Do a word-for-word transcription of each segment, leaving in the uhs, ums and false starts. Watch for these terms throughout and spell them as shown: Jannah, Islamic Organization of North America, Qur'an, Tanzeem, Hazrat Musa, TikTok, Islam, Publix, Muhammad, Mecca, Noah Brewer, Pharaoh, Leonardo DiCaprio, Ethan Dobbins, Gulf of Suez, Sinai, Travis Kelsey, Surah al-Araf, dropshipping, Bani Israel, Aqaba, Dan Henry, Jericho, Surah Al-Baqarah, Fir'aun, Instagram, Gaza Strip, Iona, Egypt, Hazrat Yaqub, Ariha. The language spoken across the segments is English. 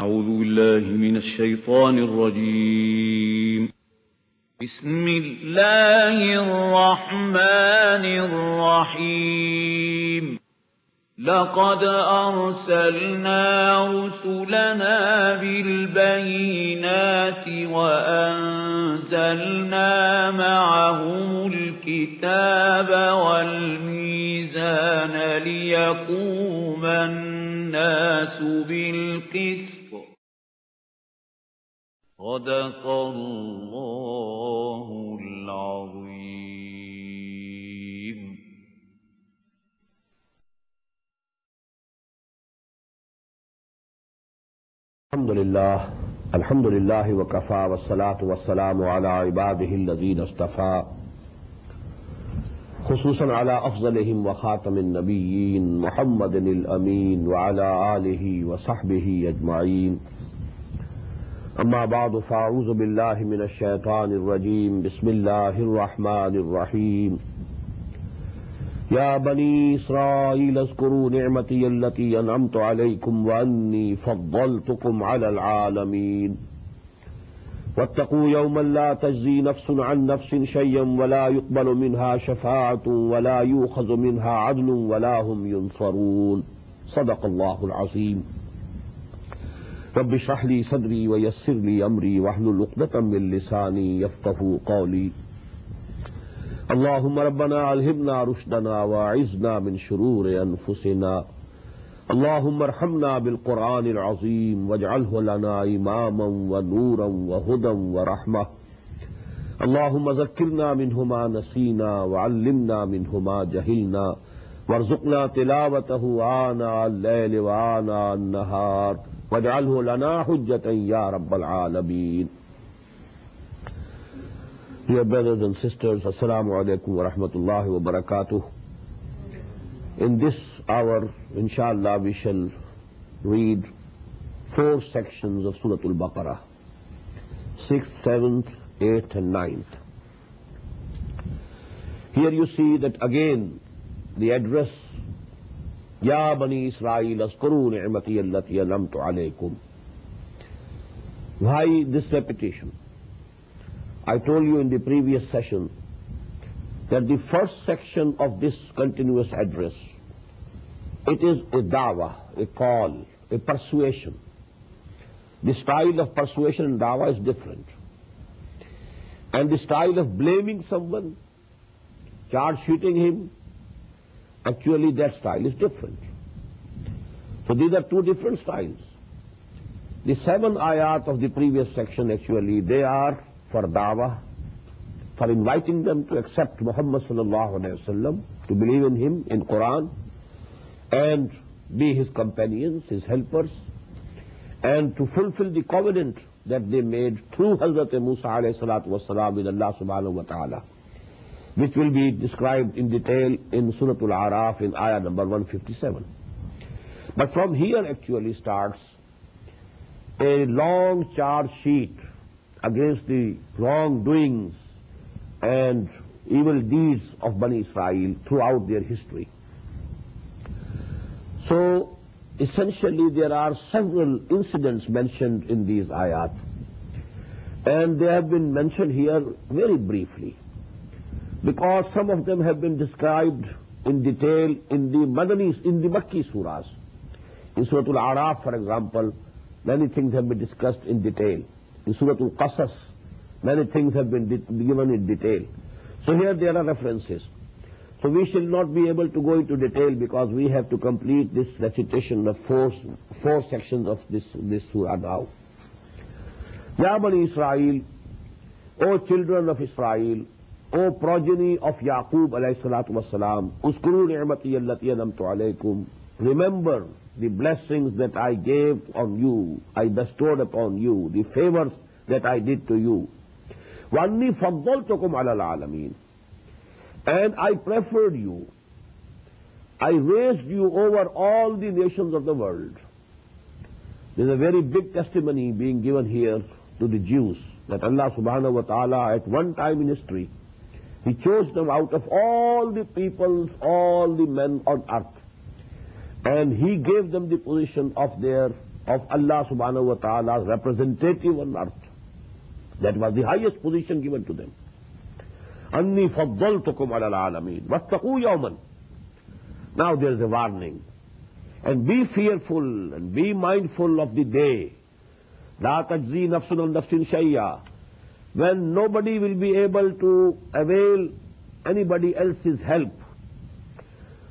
أعوذ بالله من الشيطان الرجيم. بسم الله الرحمن الرحيم. لقد أرسلنا رسلنا بالبينات وأنزلنا معهم الكتاب والميزان ليقوم الناس بالقسط. صدق الله العظيم. الحمد لله الحمد لله وكفى والصلاة والسلام على عباده الذين اصطفى، خصوصا على أفضلهم وخاتم النبيين محمد الأمين وعلى آله وصحبه أجمعين. أما بعد، فأعوذ بالله من الشيطان الرجيم. بسم الله الرحمن الرحيم. يا بني إسرائيل اذكروا نعمتي التي أنعمت عليكم وأني فضلتكم على العالمين. واتقوا يوما لا تجزي نفس عن نفس شيئا ولا يقبل منها شفاعة ولا يؤخذ منها عدل ولا هم ينصرون. صدق الله العظيم. رب اشرح لي صدري ويسر لي أمري واحلل عقدة من لساني يفقهوا قولي. اللهم ربنا الہمنا رشدنا واعذنا من شرور انفسنا. اللهم ارحمنا بالقرآن العظیم واجعله لنا اماما ونورا وهدى ورحمة. اللهم ذکرنا منہما نسینا وعلمنا منہما جہلنا وارزقنا تلاوته آناء اللیل وآناء النہار واجعله لنا حجة یا رب العالمین. Dear brothers and sisters, Assalamu alaikum wa rahmatullahi wa barakatuh. In this hour, inshallah, we shall read four sections of Surah Al-Baqarah, sixth, seventh, eighth and ninth. Here you see that again the address, Ya Bani Israel, azkuru ni'mati allati an'amtu alaykum. Why this repetition? I told you in the previous session that the first section of this continuous address, it is a dawah, a call, a persuasion. The style of persuasion in dawah is different. And the style of blaming someone, charge shooting him, actually that style is different. So these are two different styles. The seven ayat of the previous section, actually, they are for da'wah, for inviting them to accept Muhammad sallallahu alayhi wa sallam, to believe in him, in Qur'an, and be his companions, his helpers, and to fulfill the covenant that they made through Hazrat Musa alayhi salatu wa salam with Allah subhanahu wa ta'ala, which will be described in detail in Surah Al-Araf in ayah number one fifty-seven. But from here actually starts a long charge sheet against the wrongdoings and evil deeds of Bani Israel throughout their history. So essentially there are several incidents mentioned in these ayat, and they have been mentioned here very briefly because some of them have been described in detail in the Madani, in the Makki surahs. In Surah Al-Araf, for example, many things have been discussed in detail. In Surah Al Qasas, many things have been given in detail. So here there are references. So we shall not be able to go into detail because we have to complete this recitation of four, four sections of this, this surah now. Ya Bani Israel, O children of Israel, O progeny of Yaqub alayhi salatu wasalam, Uskuru ni'mati allati an'amtu alaykum. Remember the blessings that I gave on you, I bestowed upon you, the favors that I did to you. وَأَنِّي فَضَّلْتُكُمْ عَلَى الْعَالَمِينَ. And I preferred you. I raised you over all the nations of the world. There's a very big testimony being given here to the Jews that Allah subhanahu wa ta'ala at one time in history, He chose them out of all the peoples, all the men on earth. And He gave them the position of their of Allah subhanahu wa ta'ala's representative on earth. That was the highest position given to them. Anni faddaltukum ala al-alameen wattaqu yawman. Now there is a warning. And be fearful and be mindful of the day. La tajzi nafsun an nafsin shay'a. When nobody will be able to avail anybody else's help.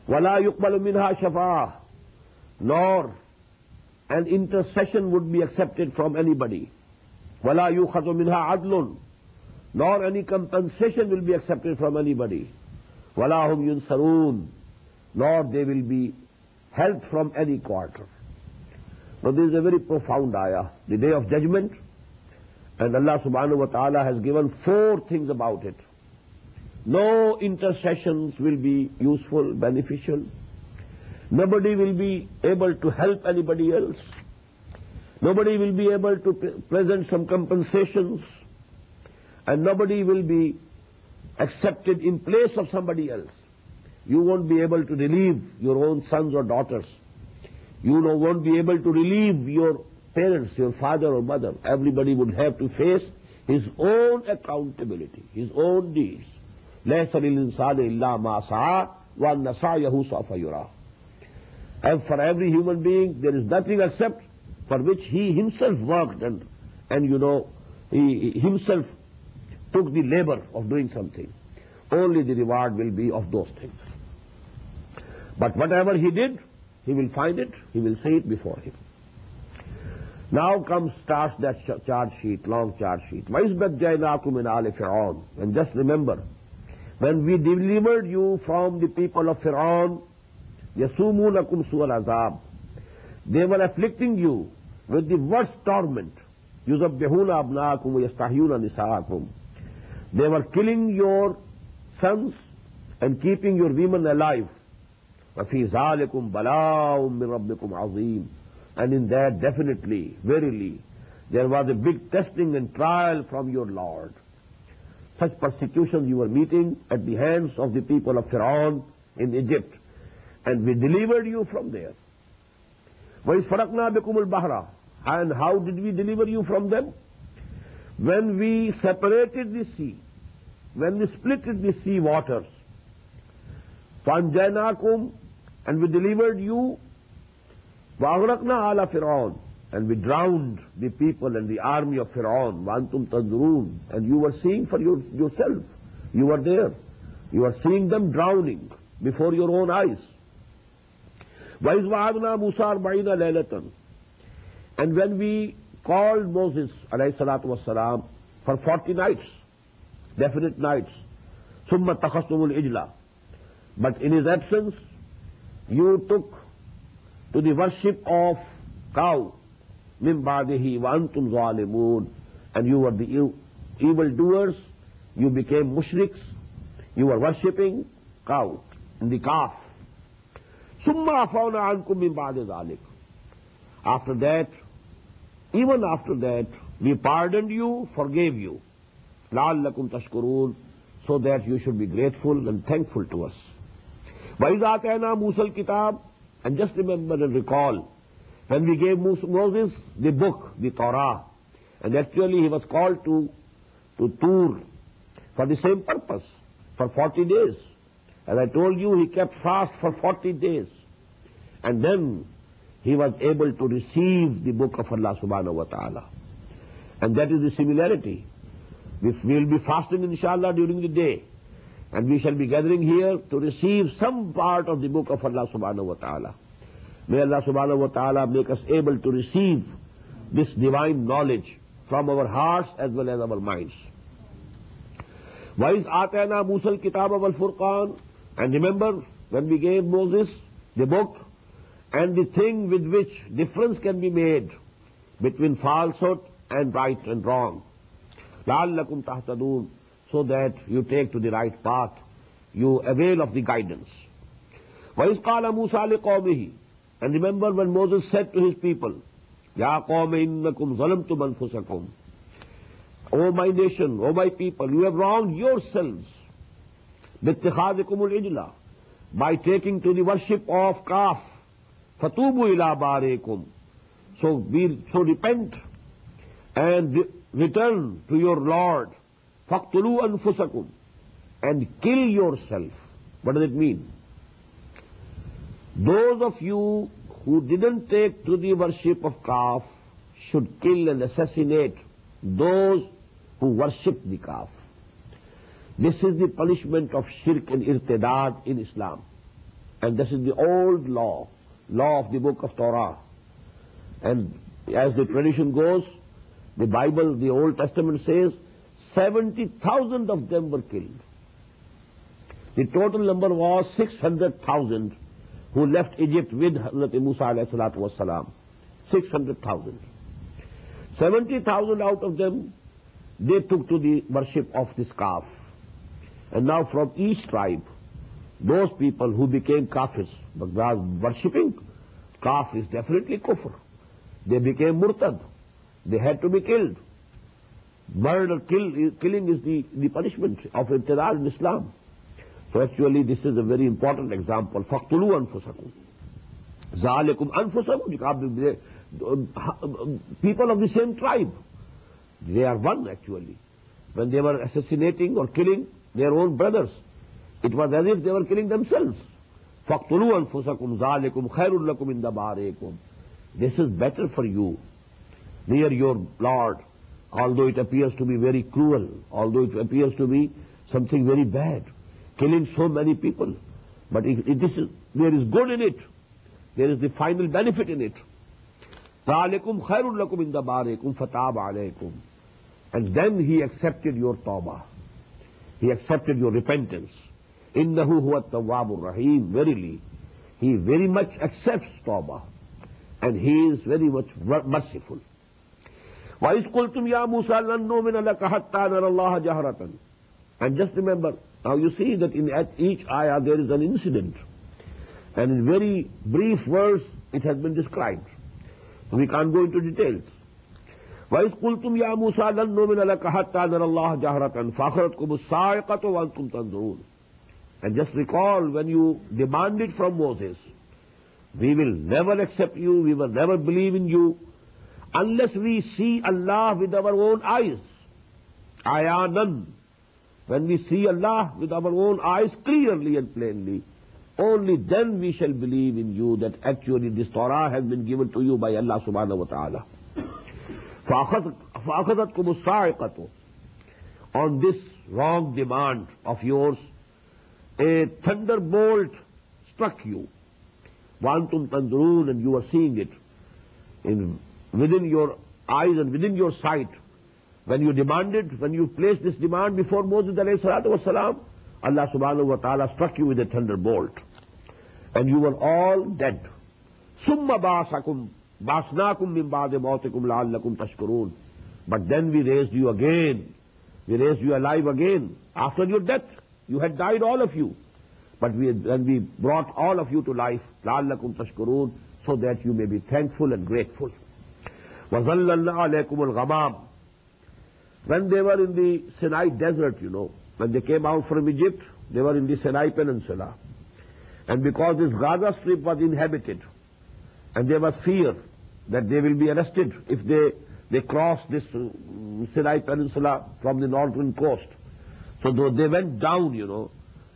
Wala yuqbalu minha shafa'a. Nor an intercession would be accepted from anybody. Wala yukhadhu minha adlun. Nor any compensation will be accepted from anybody. Wala hum yunsarun. Nor they will be help from any quarter. Now this is a very profound ayah, the day of judgment, and Allah subhanahu wa ta'ala has given four things about it. No intercessions will be useful, beneficial. Nobody will be able to help anybody else. Nobody will be able to present some compensations, and nobody will be accepted in place of somebody else. You won't be able to relieve your own sons or daughters. You won't be able to relieve your parents, your father or mother. Everybody would have to face his own accountability, his own deeds. And for every human being, there is nothing except for which he himself worked and, and you know, he himself took the labor of doing something. Only the reward will be of those things. But whatever he did, he will find it, he will see it before him. Now comes, starts that charge sheet, long charge sheet. And just remember, when we delivered you from the people of Fir'aun, they were afflicting you with the worst torment. They were killing your sons and keeping your women alive. And in that definitely, verily, there was a big testing and trial from your Lord. Such persecution you were meeting at the hands of the people of Pharaoh in Egypt. And we delivered you from there. And how did we deliver you from them? When we separated the sea, when we splitted the sea waters, فَأَنْجَيْنَاكُمْ, and we delivered you, وَأَغْرَقْنَا عَلَى فِرْعَوْنَ, and we drowned the people and the army of Fir'aun, وَأَنْتُمْ تَنْظُرُونَ, and you were seeing for your, yourself, you were there, you were seeing them drowning before your own eyes. وَإِذْ وَعَدْنَا مُوسَىٰ أَرْبَعِينَ لَيْلَةً, and when we called Moses alayhi salatu wassalam for forty nights, definite nights, ثُمَّ تَخَصْتُمُ الْإِجْلَىٰ, but in his absence, you took to the worship of cow, مِن بَعْدِهِ وَأَنْتُمْ ظَالِمُونَ, and you were the evildoers, you became mushriks, you were worshipping cow, in the calf. ثُمَّ عَفَوْنَا عَنْكُمْ مِن بَعْدِ ذَلِكَ, after that, even after that, we pardoned you, forgave you, لَعَلَّكُمْ تَشْكُرُونَ, so that you should be grateful and thankful to us. وَإِذَا آتَيْنَا مُوسَى الْكِتَابَ, and just remember and recall, when we gave Moses the book, the Torah, and actually he was called to, to Tur for the same purpose, for forty days. As I told you, he kept fast for forty days. And then he was able to receive the book of Allah subhanahu wa ta'ala. And that is the similarity. We will be fasting inshallah during the day. And we shall be gathering here to receive some part of the book of Allah subhanahu wa ta'ala. May Allah subhanahu wa ta'ala make us able to receive this divine knowledge from our hearts as well as our minds. وَإِذْ آتَيْنَا مُوسَى الْكِتَابَ وَالْفُرْقَانَ, and remember when we gave Moses the book and the thing with which difference can be made between falsehood and right and wrong. لَعَلَّكُمْ تَهْتَدُونَ, so that you take to the right path, you avail of the guidance. وَإِذْ قَالَ مُوسَى لِقَوْمِهِ, and remember when Moses said to his people, يَا قَوْمِ إِنَّكُمْ ظَلَمْتُمْ أَنفُسَكُمْ, O my nation, O my people, you have wronged yourselves بِاتِّخَاذِكُمُ الْعِجْلَةِ, by taking to the worship of calf. فَتُوبُوا إِلَىٰ بَارِئِكُمْ, So we so repent and re return to your Lord. فَاقْتُلُوا أَنفُسَكُمْ, and kill yourself. What does it mean? Those of you who didn't take to the worship of calf should kill and assassinate those who worship the calf. This is the punishment of shirk and irtidad in Islam. And this is the old law, law of the book of Torah. And as the tradition goes, the Bible, the Old Testament says, seventy thousand of them were killed. The total number was six hundred thousand who left Egypt with Hazrat Musa alayhi salatu wassalam. six hundred thousand. seventy thousand out of them, they took to the worship of this calf. And now from each tribe, those people who became kafirs, because worshipping calf is definitely kufr, they became murtad. They had to be killed. Murder, kill, killing is the, the punishment of irtidad in Islam. So actually this is a very important example. فَاقْتُلُوا أَنفُسَكُمْ ذَلِكُمْ أَنفُسَكُمْ. People of the same tribe, they are one actually. When they were assassinating or killing their own brothers, it was as if they were killing themselves. فَاقْتُلُوا أَنفُسَكُمْ ذَلِكُمْ خَيْرٌ لَكُمْ إِنْدَ بَارِكُمْ. This is better for you near your Lord, although it appears to be very cruel, although it appears to be something very bad, killing so many people. But it, it, this is, there is good in it. There is the final benefit in it. ذَلِكُمْ خَيْرٌ لَكُمْ إِنْدَ بَارِكُمْ فَتَابَ عَلَيْكُمْ. And then he accepted your tawbah. He accepted your repentance. إِنَّهُ هُوَ التَّوَّابُ الرَّحِيمُ. Verily, he very much accepts tawbah, and he is very much merciful. وَإِذْ قُلْتُمْ يَا مُوسَى لَن نُّؤْمِنَ لَكَ حَتَّى نَرَى اللَّهَ جَهْرَةً. And just remember, now you see that in each ayah there is an incident, and in very brief words it has been described. We can't go into details. وَإِذْ قُلْتُمْ يَا مُوسَى لَن نُّؤْمِنَ لَكَ حَتَّى نَرَى اللَّهَ جَهْرَةً فَأَخَذَتْكُمُ الصَّاعِقَةُ وَأَنْتُمْ تَنْظُرُونَ. And just recall when you demanded from Moses, we will never accept you, we will never believe in you, unless we see Allah with our own eyes. Ayanan. When we see Allah with our own eyes clearly and plainly, only then we shall believe in you, that actually this Torah has been given to you by Allah subhanahu wa ta'ala. فَأَخَذَتْكُمُ الصَّاعِقَةُ. On this wrong demand of yours, a thunderbolt struck you. وَأَنْتُمْ تَنْظُرُونَ. And you are seeing it in within your eyes and within your sight. When you demanded, when you placed this demand before Moses alayhi salatu wasalam, Allah subhanahu wa ta'ala struck you with a thunderbolt. And you were all dead. Summa ba'asakum, ba'asnakum min ba'di mawtikum la'allakum tashkurun. But then we raised you again. We raised you alive again. After your death, you had died, all of you. But we, then we brought all of you to life. لَعَلَّكُمْ تَشْكُرُونَ. So that you may be thankful and grateful. وَظَلَّلْنَا عَلَيْكُمُ الْغَمَامِ. When they were in the Sinai desert, you know, when they came out from Egypt, they were in the Sinai Peninsula. And because this Gaza Strip was inhabited, and there was fear that they will be arrested if they, they cross this Sinai Peninsula from the northern coast. So they went down, you know,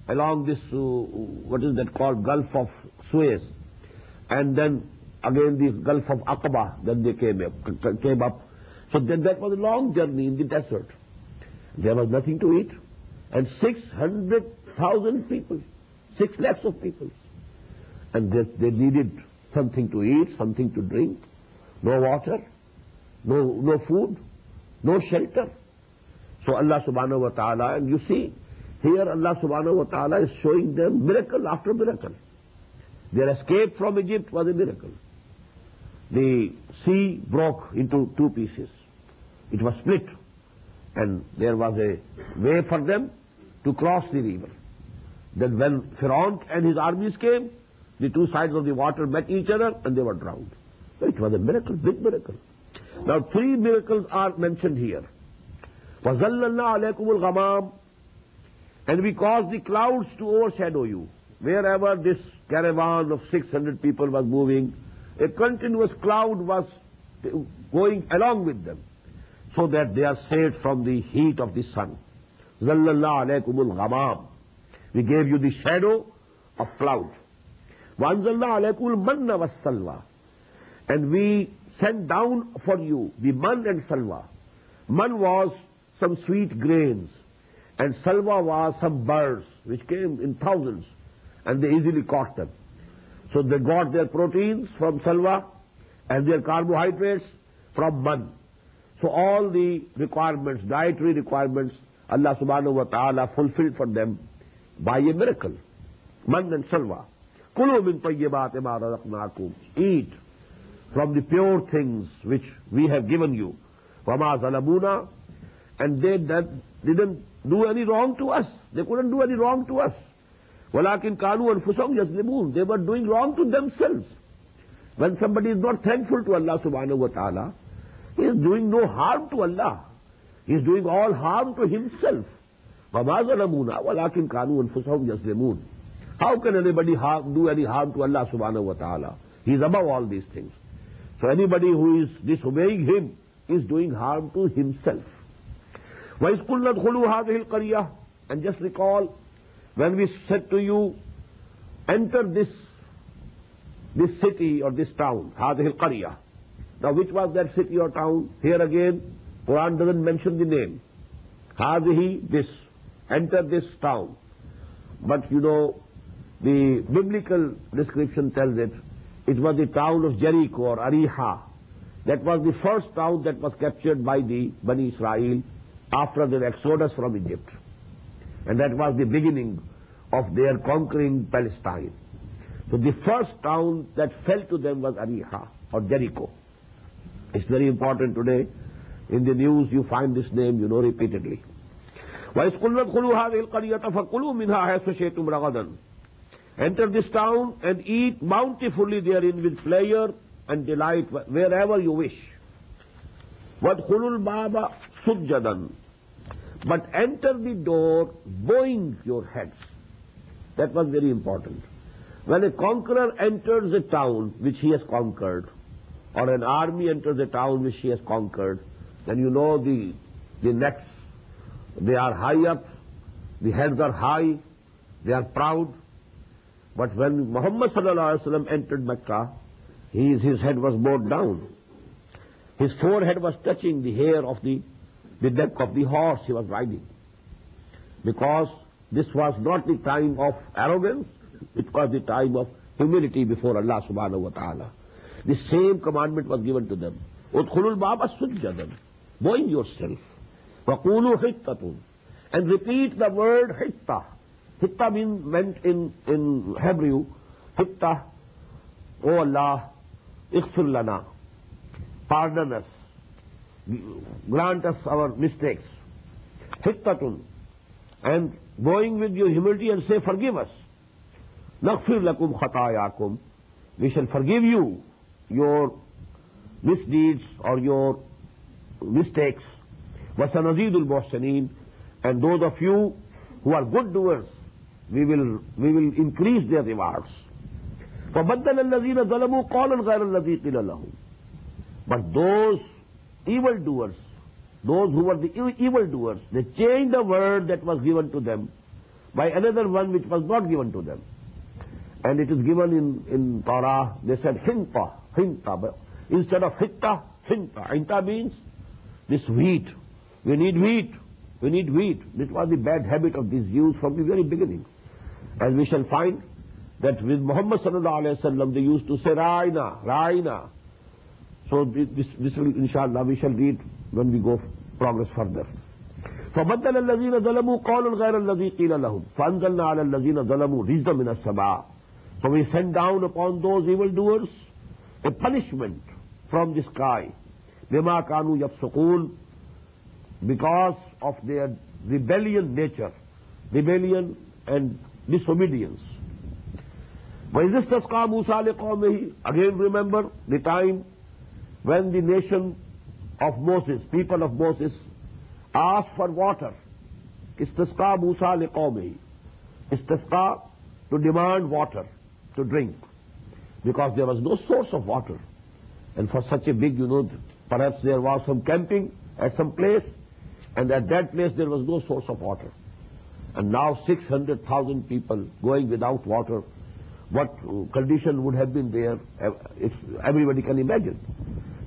along this, uh, what is that called, Gulf of Suez. And then again the Gulf of Aqaba, then they came up. Came up. So then that was a long journey in the desert. There was nothing to eat. And six hundred thousand people, six lakhs of people. And they, they needed something to eat, something to drink, no water, no, no food, no shelter. So Allah subhanahu wa ta'ala, and you see, here Allah subhanahu wa ta'ala is showing them miracle after miracle. Their escape from Egypt was a miracle. The sea broke into two pieces. It was split, and there was a way for them to cross the river. Then when Pharaoh and his armies came, the two sides of the water met each other and they were drowned. So it was a miracle, big miracle. Now three miracles are mentioned here. وَظَلَّلْنَا عَلَيْكُمُ الْغَمَامِ. And we caused the clouds to overshadow you. Wherever this caravan of six hundred people was moving, a continuous cloud was going along with them, so that they are saved from the heat of the sun. Zallallahu alaykumul ghamam. We gave you the shadow of cloud. Wa anzalna alaykumul manna was salwa. And we sent down for you the man and salwa. Man was some sweet grains, and salwa was some birds which came in thousands, and they easily caught them. So they got their proteins from salwa and their carbohydrates from man. So all the requirements, dietary requirements, Allah subhanahu wa ta'ala fulfilled for them by a miracle. Man and salwa. Kulu min tayyibati ma razaqnakum. Eat from the pure things which we have given you. Wama zalamuna. And they didn't do any wrong to us. They couldn't do any wrong to us. Walakin kanu anfusahum yazlimun. They were doing wrong to themselves. When somebody is not thankful to Allah subhanahu wa ta'ala, he is doing no harm to Allah. He is doing all harm to himself. Wama zalamuna walakin kanu anfusahum yazlimun. How can anybody harm, do any harm to Allah subhanahu wa ta'ala? He is above all these things. So anybody who is disobeying him is doing harm to himself. وَإِذْ قُلْنَا ادْخُلُوا هَٰذِهِ الْقَرْيَةَ. And just recall, when we said to you, enter this, this city or this town, هَٰذِهِ الْقَرْيَةَ. Now which was that city or town? Here again, Quran doesn't mention the name. هَٰذِهِ, this, enter this town. But you know, the biblical description tells it, it was the town of Jericho or Ariha. That was the first town that was captured by the Bani Israel after their exodus from Egypt. And that was the beginning of their conquering Palestine. So the first town that fell to them was Ariha or Jericho. It's very important today. In the news you find this name, you know, repeatedly. Enter this town and eat bountifully therein with pleasure and delight wherever you wish. وَادْخُلُوا الْبَابَ سُجَّدًا. But enter the door bowing your heads. That was very important. When a conqueror enters a town which he has conquered, or an army enters a town which he has conquered, then you know the, the necks, they are high up, the heads are high, they are proud. But when Muhammad sallallahu alaihi wasallam entered Mecca, He, his head was bowed down. His forehead was touching the hair of the, the neck of the horse he was riding. Because this was not the time of arrogance, it was the time of humility before Allah subhanahu wa ta'ala. The same commandment was given to them. Udkhulul baba sujjadan, bowing yourself. Waqulu hittatun, and repeat the word hitta. Hitta mean, meant in, in Hebrew, hitta, O Allah, اغفر لنا, pardon us, grant us our mistakes. Hittatun, and going with your humility and say, forgive us. نغفر لكم خطاياكم, we shall forgive you your misdeeds or your mistakes. وسنزيد المحسنين, and those of you who are good doers, we will, we will increase their rewards. فَبَدَّلَ الَّذِينَ ظَلَمُوا قَالًا غَيْرَ الَّذِي قِيلَ لَهُمْ. But those evildoers, those who were the evildoers, they changed the word that was given to them by another one which was not given to them. And it is given in, in Torah, they said hinta, hinta. But instead of hitta, hinta. Hinta means this wheat. We need wheat. We need wheat. This was the bad habit of these Jews from the very beginning. And we shall find that with Muhammad sallallahu alayhi wa sallam, they used to say, Raina, Raina. So this, this will, inshallah, we shall read when we go progress further. فَبَدَّلَ الَّذِينَ ظَلَمُوا قَالُوا غَيْرَ الَّذِي قِيلَ لَهُمْ فَأَنْزَلْنَا عَلَى الَّذِينَ ظَلَمُوا رِجْزًا مِنَ السَّمَاءِ. So we sent down upon those evildoers a punishment from the sky. بِمَا كَانُوا يَفْسُقُونَ. Because of their rebellion nature, rebellion and disobedience. وَإِذْ اسْتَسْقَىٰ مُوسَىٰ لِقَوْمِهِ. Again remember the time when the nation of Moses, people of Moses, asked for water. اسْتَسْقَىٰ مُوسَىٰ لِقَوْمِهِ. Istisqa, to demand water, to drink. Because there was no source of water. And for such a big, you know, perhaps there was some camping at some place, and at that place there was no source of water. And now six hundred thousand people going without water, what condition would have been there, it's, everybody can imagine.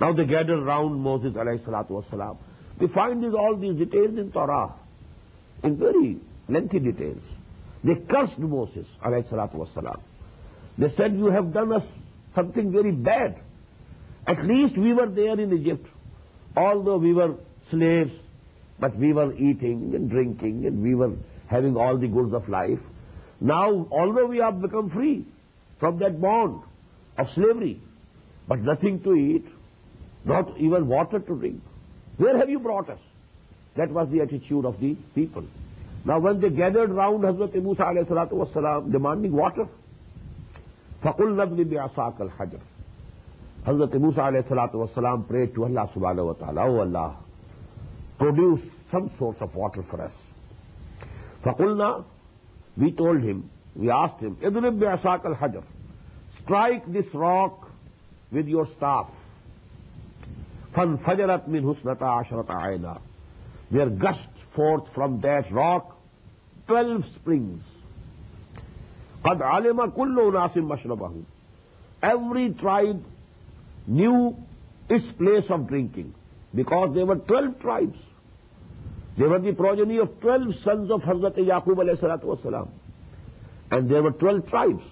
Now they gather round Moses alayhi salatu wassalam. We find these, all these details in Torah, in very lengthy details. They cursed Moses alayhi salatu wassalam. They said, you have done us something very bad. At least we were there in Egypt, although we were slaves, but we were eating and drinking and we were having all the goods of life. Now, although we have become free from that bond of slavery, but nothing to eat, not even water to drink. Where have you brought us? That was the attitude of the people. Now, when they gathered round Hazrat Musa alayhi salatu wassalam, demanding water, فَقُلْنَا ابْنِ بِعَصَاكَ الْحَجَرَ. Hazrat Musa alayhi salatu wassalam prayed to Allah subhanahu wa ta'ala, oh Allah, produce some source of water for us. فَقُلْنَا, we told him, we asked him, اِضْرِبْ بِعَصَاكَ الْحَجَرَ, strike this rock with your staff. فَانْفَجَرَتْ مِنْ حُسْنَةَ عَشَرَةَ عَيْنًا, there gushed forth from that rock twelve springs. قَدْ عَلِمَ كُلُّ أُنَاسٍ مَشْرَبَهُمْ, every tribe knew its place of drinking, because there were twelve tribes. They were the progeny of twelve sons of Hazrat Yaqub alayhi salatu wasalam. And there were twelve tribes.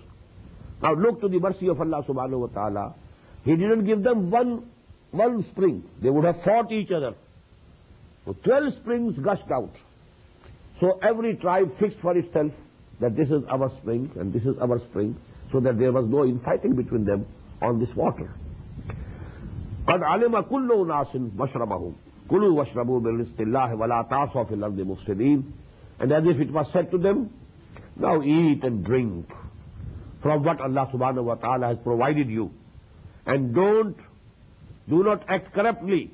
Now look to the mercy of Allah subhanahu wa ta'ala. He didn't give them one, one spring. They would have fought each other. So twelve springs gushed out. So every tribe fixed for itself that this is our spring and this is our spring, so that there was no infighting between them on this water. قَدْ عَلِمَ كُلُّ أُنَاسٍ مَشْرَبَهُمْ كُلُوا وَاشْرَبُوا بِرِزْقِ اللَّهِ وَلَا تَعْثَوْا فِي الْأَرْضِ مُفْسِدِينَ. And as if it was said to them, now eat and drink from what Allah subhanahu wa ta'ala has provided you, and don't, do not act corruptly,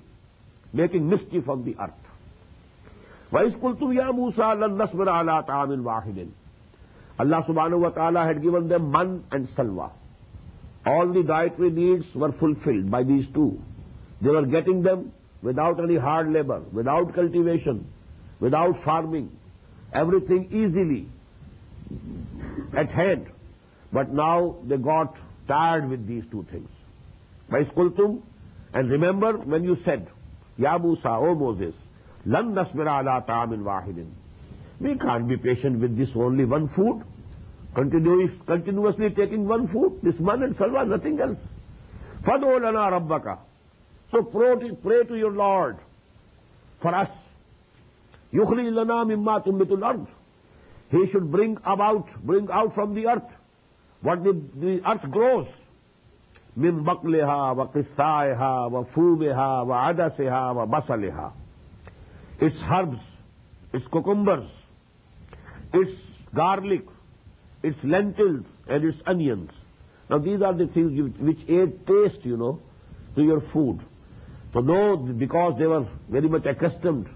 making mischief on the earth. وَإِذْ قُلْتُمْ يَا مُوسَى لَنْ نَصْبِرَ عَلَىٰ طَعَامٍ وَاحِدٍ. Allah subhanahu wa ta'ala had given them mann and salwa. All the dietary needs were fulfilled by these two. They were getting them without any hard labor, without cultivation, without farming, everything easily at hand. But now they got tired with these two things. وَإِذْ قُلْتُمْ, and remember when you said, Ya Musa, O Moses, لَنْ نَصْبِرَ عَلَىٰ طَعَامٍ وَاحِدٍ, we can't be patient with this only one food. Continue, continuously taking one food, this man and salwa, nothing else. فَدْعُ لَنَا رَبَّكَ, so pray to, pray to your Lord for us. يُخْرِجْ لَنَا مِمَّا تُنْبِتُ الْأَرْضِ, he should bring about, bring out from the earth what the, the earth grows. مِنْ بَقْلِهَا وَقِسَّائِهَا وَفُومِهَا وَعَدَسِهَا وَبَسَلِهَا, its herbs, its cucumbers, its garlic, its lentils and its onions. Now these are the things you, which add taste, you know, to your food. So no, because they were very much accustomed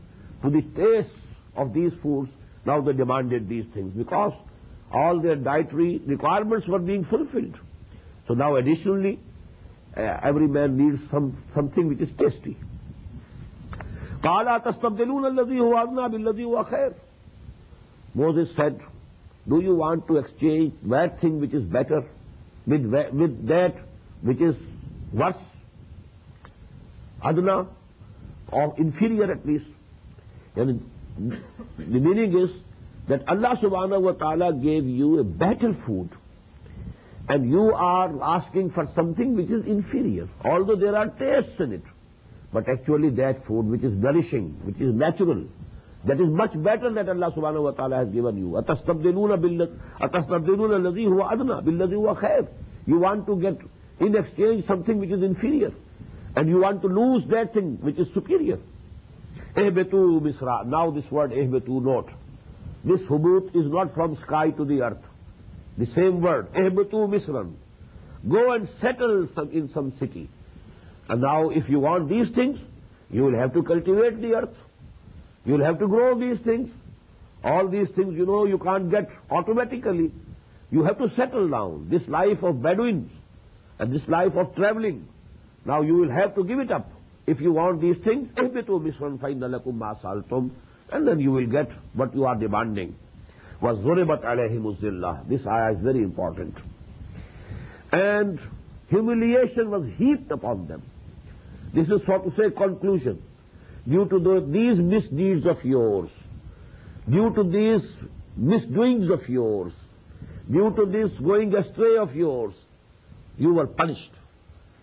to the taste of these foods, now they demanded these things, because all their dietary requirements were being fulfilled. So now additionally, uh, every man needs some, something which is tasty. Moses said, do you want to exchange that thing which is better with, with that which is worse, adna, or inferior at least? And the meaning is that Allah subhanahu wa ta'ala gave you a better food, and you are asking for something which is inferior, although there are tastes in it. But actually that food which is nourishing, which is natural, that is much better that Allah subhanahu wa ta'ala has given you. أَتَسْتَبْدِلُونَ الَّذِي هُوَ أَدْنَى بِالَّذِي هُوَ خَيْرٌ. You want to get in exchange something which is inferior, and you want to lose that thing which is superior. اِهْبِتُوا مِسْرَى. Now this word اِهْبِتُوا, note, this hubut is not from sky to the earth. The same word, اِهْبِتُوا مِسْرًا, go and settle some, in some city. And now if you want these things, you will have to cultivate the earth. You will have to grow these things. All these things, you know, you can't get automatically. You have to settle down. This life of Bedouins and this life of traveling Now you will have to give it up. If you want these things, and then you will get what you are demanding. This ayah is very important. And humiliation was heaped upon them. This is, so to say, conclusion. Due to the, these misdeeds of yours, due to these misdoings of yours, due to this going astray of yours, you were punished.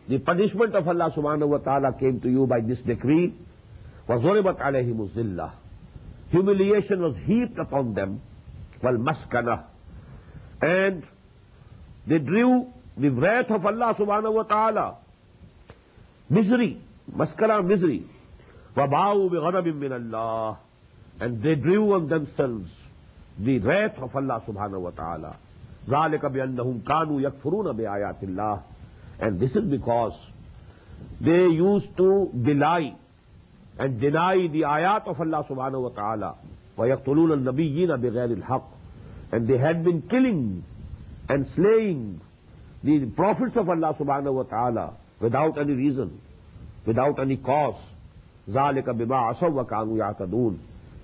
The punishment of Allah subhanahu wa ta'ala came to you by this decree. وَضُرِبَتْ عَلَيْهِمُ الذِّلَّةُ. Humiliation was heaped upon them. وَالْمَسْكَنَةُ. And they drew the wrath of Allah subhanahu wa ta'ala. Misery. Maskana, misery. وَبَاءُوا بِغَضَبٍ مِّنَ اللَّهِ. And they drew on themselves the wrath of Allah subhanahu wa ta'ala. ذَلِكَ بِأَنَّهُمْ كَانُوا يَكْفُرُونَ بِآيَاتِ اللَّهِ. And this is because they used to belie and deny the ayat of Allah subhanahu wa ta'ala. وَيَقْتُلُونَ النَّبِيِّينَ بِغَيْرِ الْحَقِّ. And they had been killing and slaying the prophets of Allah subhanahu wa ta'ala without any reason, without any cause. ذَلِكَ بِمَا عَصَوْا وَكَانُوا يَعْتَدُونَ.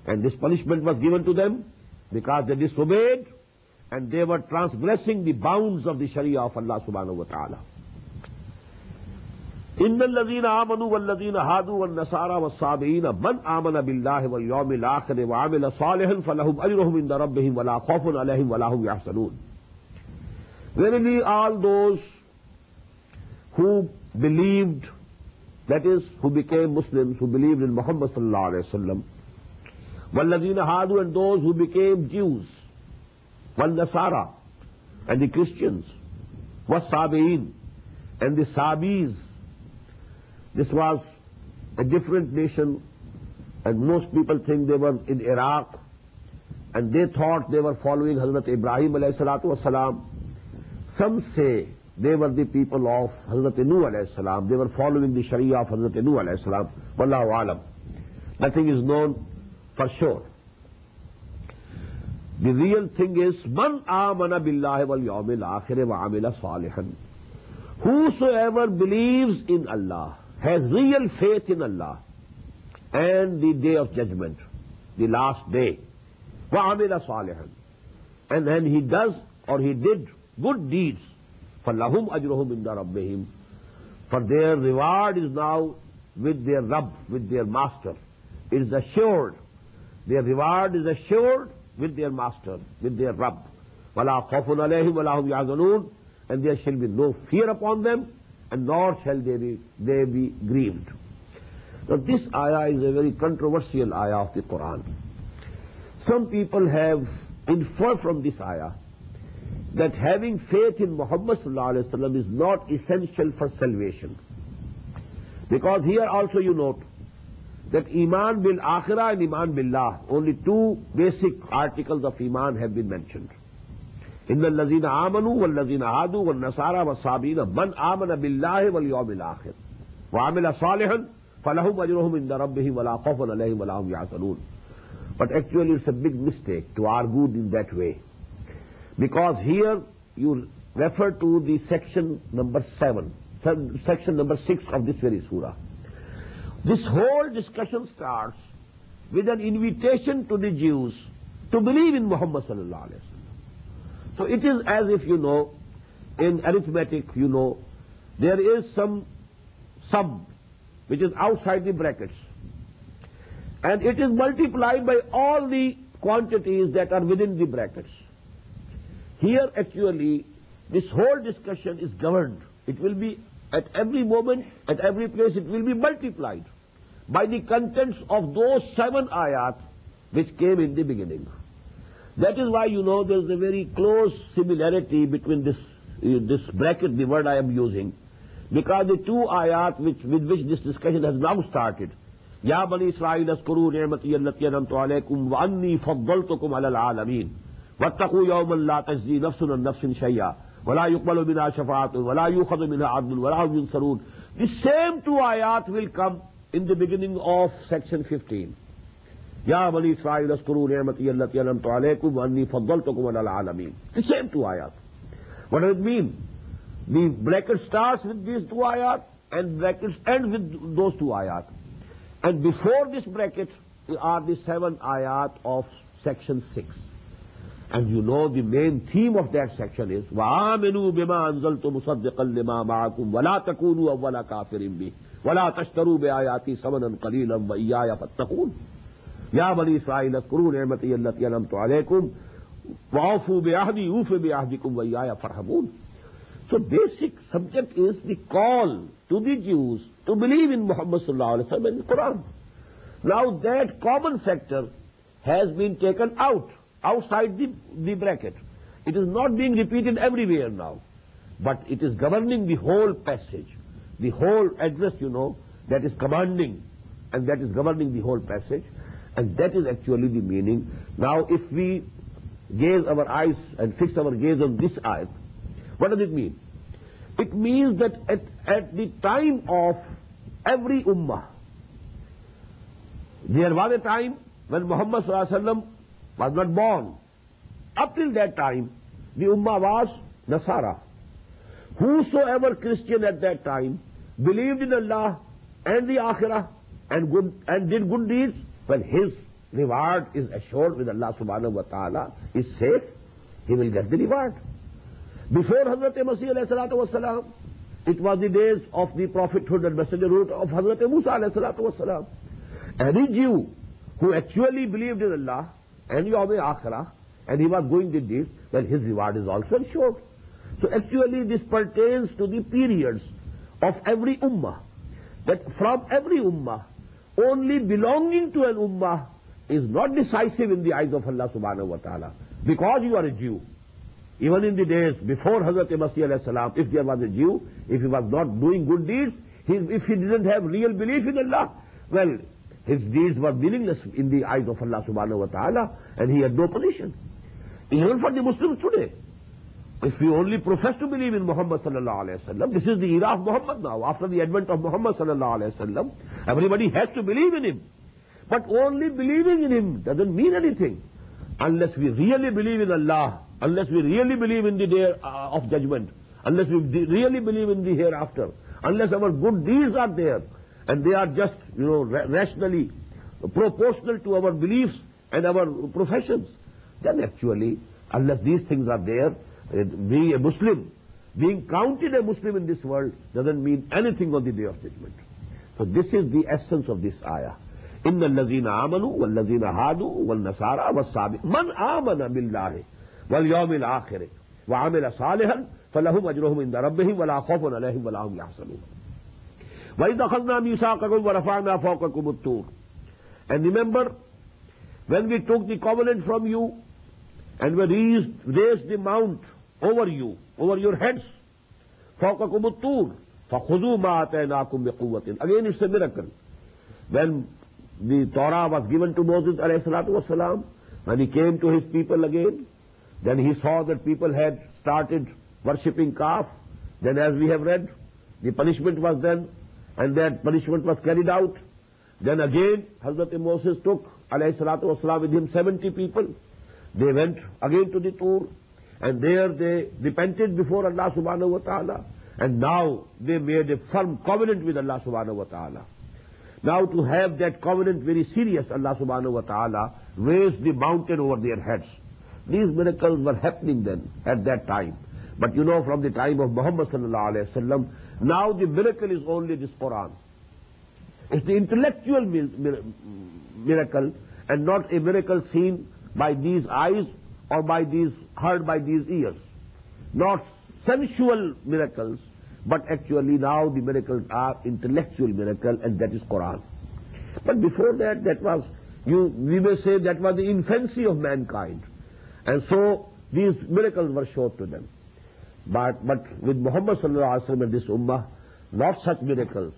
And this punishment was given to them because they disobeyed and they were transgressing the bounds of the sharia of Allah subhanahu wa ta'ala. إِنَّ الَّذِينَ آمَنُوا وَالَّذِينَ هَادُوا وَالنَّصَارَى وَالصَّابِئِينَ مَنْ آمَنَ بِاللَّهِ وَالْيَوْمِ الْآخِرِ وَعَمِلَ صَالِحًا فَلَهُمْ أَجْرُهُمْ عِنْدَ رَبِّهِمْ وَلَا خَوْفٌ عَلَيْهِمْ وَلَا هُمْ يَحْزَنُونَ. Verily, all those who believed, that is, who became Muslims, who believed in Muhammad sallallahu alayhi wa sallam, وَالَّذِينَ هَادُوا, and those who became Jews, وَالنَّصَارَى, and the Christians, وَالصَّابِئِينَ, and the Sabis. This was a different nation, and most people think they were in Iraq, and they thought they were following Hazrat Ibrahim alayhi salatu wasalam. Some say they were the people of Hazrat Nuh alayhi salam. They were following the sharia of Hazrat Nuh alayhi salam. Wallahu alam. Nothing is known for sure. The real thing is, man amana billahi wal yawmil akhir wa amila salihan. Whosoever believes in Allah, has real faith in Allah and the day of judgment, the last day, وَعَمِلَ صَالِحًا, and then he does or he did good deeds, فَلَهُمْ أَجْرُهُمْ عِنْدَ رَبِّهِمْ, for their reward is now with their Rabb, with their master. It is assured. Their reward is assured with their master, with their Rabb. وَلَا خَوْفٌ عَلَيْهِمْ وَلَا هُمْ يَحْزَنُونَ, and there shall be no fear upon them, and nor shall they be, they be grieved. Now this ayah is a very controversial ayah of the Qur'an. Some people have inferred from this ayah that having faith in Muhammad sallallahu alayhi wa sallam is not essential for salvation. Because here also you note that Iman bil Akhirah and Iman billah, only two basic articles of Iman have been mentioned. إِنَّ الَّذِينَ آمَنُوا وَالَّذِينَ هَادُوا وَالنَّصَارَى وَالصَّابِئِينَ مَنْ آمَنَ بِاللَّهِ وَالْيَوْمِ الْآخِرِ وَعَمِلَ صَالِحًا فَلَهُمْ أَجْرُهُمْ عِنْدَ رَبِّهِمْ وَلَا خَوْفٌ عَلَيْهِمْ وَلَا هُمْ يَحْزَنُونَ. But actually it's a big mistake to argue in that way, because here you refer to the section number seven, section number six of this very surah. This whole discussion starts with an invitation to the Jews to believe in Muhammad sallallahu alaihi wasallam. So it is as if, you know, in arithmetic, you know, there is some sum which is outside the brackets, and it is multiplied by all the quantities that are within the brackets. Here actually this whole discussion is governed. It will be at every moment, at every place, it will be multiplied by the contents of those seven ayat which came in the beginning. That is why, you know, there is a very close similarity between this, uh, this bracket, the word I am using, because the two ayat which, with which this discussion has now started, Ya Bani Israel askuru ni'mati allati an'amtu alaykum wa anni faddaltukum ala al-alamin wattaqu yawman la tajzi nafsun an nafsin shay'a wa la yuqbalu minha shafa'atun wa la yukhadhu minha 'adlun wa la hum yunsarun. The same two ayat will come in the beginning of section fifteen. Ya Bani Israel askuru ni'mati allati an'amtu alaykum wa anni faddaltukum 'ala al-'alamin. The same two ayat. What does it mean? The bracket starts with these two ayat and brackets end with those two ayat. And before this bracket are the seven ayat of section six. And you know the main theme of that section is وَآمِنُوا بِمَا أَنزَلْتُمْ مُصَدِّقًا لِمَا مَعَكُمْ وَلَا تَكُونُوا أَوَّلَ كَافِرٍ بِهِ وَلَا تَشْتَرُوا بِآيَاتِي ثَمَنًا قَلِيلًا وَإِيَّايَ فَاتَّقُونِ يَا بَنِي إِسْرَائِيلَ اذْكُرُوا نِعْمَتِيَ الَّتِي أَنْعَمْتُ عَلَيْكُمْ وَأَوْفُوا بِعَهْدِي أُوفِ بِعَهْدِكُمْ وَإِيَّايَ فَارْهَبُونِ. So basic subject is the call to the Jews to believe in Muhammad sallallahu alaihi wasallam and the Quran. Now that common factor has been taken out. Outside the, the bracket. It is not being repeated everywhere now, but it is governing the whole passage, the whole address, you know, that is commanding, and that is governing the whole passage, and that is actually the meaning. Now if we gaze our eyes and fix our gaze on this ayat, what does it mean? It means that at, at the time of every ummah, there was a time when Muhammad sallallahu alaihi wasallam was not born. Up till that time, the Ummah was Nasara. Whosoever Christian at that time believed in Allah and the Akhirah and, good, and did good deeds, well, his reward is assured with Allah subhanahu wa ta'ala, is safe, he will get the reward. Before Hazrat Masih alayhi salatu was salam, it was the days of the prophethood and messengerhood of Hazrat Musa alayhi salatu was salam. Any Jew who actually believed in Allah and Yawm Akhirah, and he was going to deeds, well, his reward is also ensured. So actually this pertains to the periods of every ummah, that from every ummah, only belonging to an ummah is not decisive in the eyes of Allah subhanahu wa ta'ala, because you are a Jew. Even in the days before Hazrat Masih alayhi salam, if there was a Jew, if he was not doing good deeds, he, if he didn't have real belief in Allah, well, his deeds were meaningless in the eyes of Allah subhanahu wa ta'ala, and he had no position. Even for the Muslims today, if we only profess to believe in Muhammad sallallahu alayhi wa sallam, this is the era of Muhammad now. After the advent of Muhammad sallallahu alayhi wa sallam, everybody has to believe in him. But only believing in him doesn't mean anything unless we really believe in Allah, unless we really believe in the day of judgment, unless we really believe in the hereafter, unless our good deeds are there, and they are just, you know, rationally proportional to our beliefs and our professions, then actually, unless these things are there, being a Muslim, being counted a Muslim in this world, doesn't mean anything on the Day of Judgment. So this is the essence of this ayah. إِنَّ الَّذِينَ آمَنُوا وَالَّذِينَ هَادُوا وَالنَّصَارَى وَالصَّابِئُونَ مَنْ آمَنَ بِاللَّهِ وَالْيَوْمِ الْآخِرِ وَعَمِلَ صَالِحًا فَلَهُمْ أَجْرُهُمْ عِندَ رَبِّهِمْ وَلَا خَوْفٌ عَلَيْهِمْ وَلَا هُمْ يَحْزَنُونَ. وَإِذْ أَخَذْنَا مِيثَاقَكُمْ وَرَفَعْنَا فَوْقَكُمُ الطُّورَ. And remember, when we took the covenant from you, and we raised, raised the mount over you, over your heads, فَوْقَكُمُ الطُّورَ فَخُذُوا مَا آتَيْنَاكُمْ بِقُوَّةٍ. Again, it's a miracle. When the Torah was given to Moses alayhi salatu wasalam, when he came to his people again, then he saw that people had started worshipping calf. Then, as we have read, the punishment was then, and that punishment was carried out. Then again, Hazrat Moses took, alayhi salatu wasalam, with him seventy people. They went again to the Tur, and there they repented before Allah subhanahu wa ta'ala, and now they made a firm covenant with Allah subhanahu wa ta'ala. Now to have that covenant very serious, Allah subhanahu wa ta'ala raised the mountain over their heads. These miracles were happening then, at that time. But you know, from the time of Muhammad sallallahu alayhi wa sallam, now the miracle is only this Quran. It's the intellectual miracle and not a miracle seen by these eyes or by these, heard by these ears. Not sensual miracles, but actually now the miracles are intellectual miracle, and that is Quran. But before that, that was, you, we may say that was the infancy of mankind. And so these miracles were shown to them. But, but with Muhammad sallallahu alaihi wasallam and this ummah, not such miracles.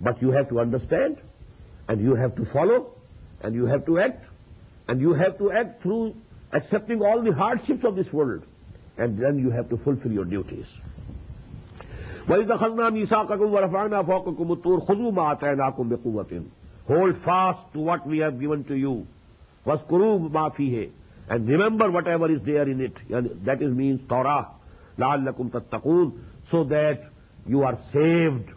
But you have to understand, and you have to follow, and you have to act, and you have to act through accepting all the hardships of this world, and then you have to fulfill your duties. Hold fast to what we have given to you. And remember whatever is there in it. That is means Torah. So that you are saved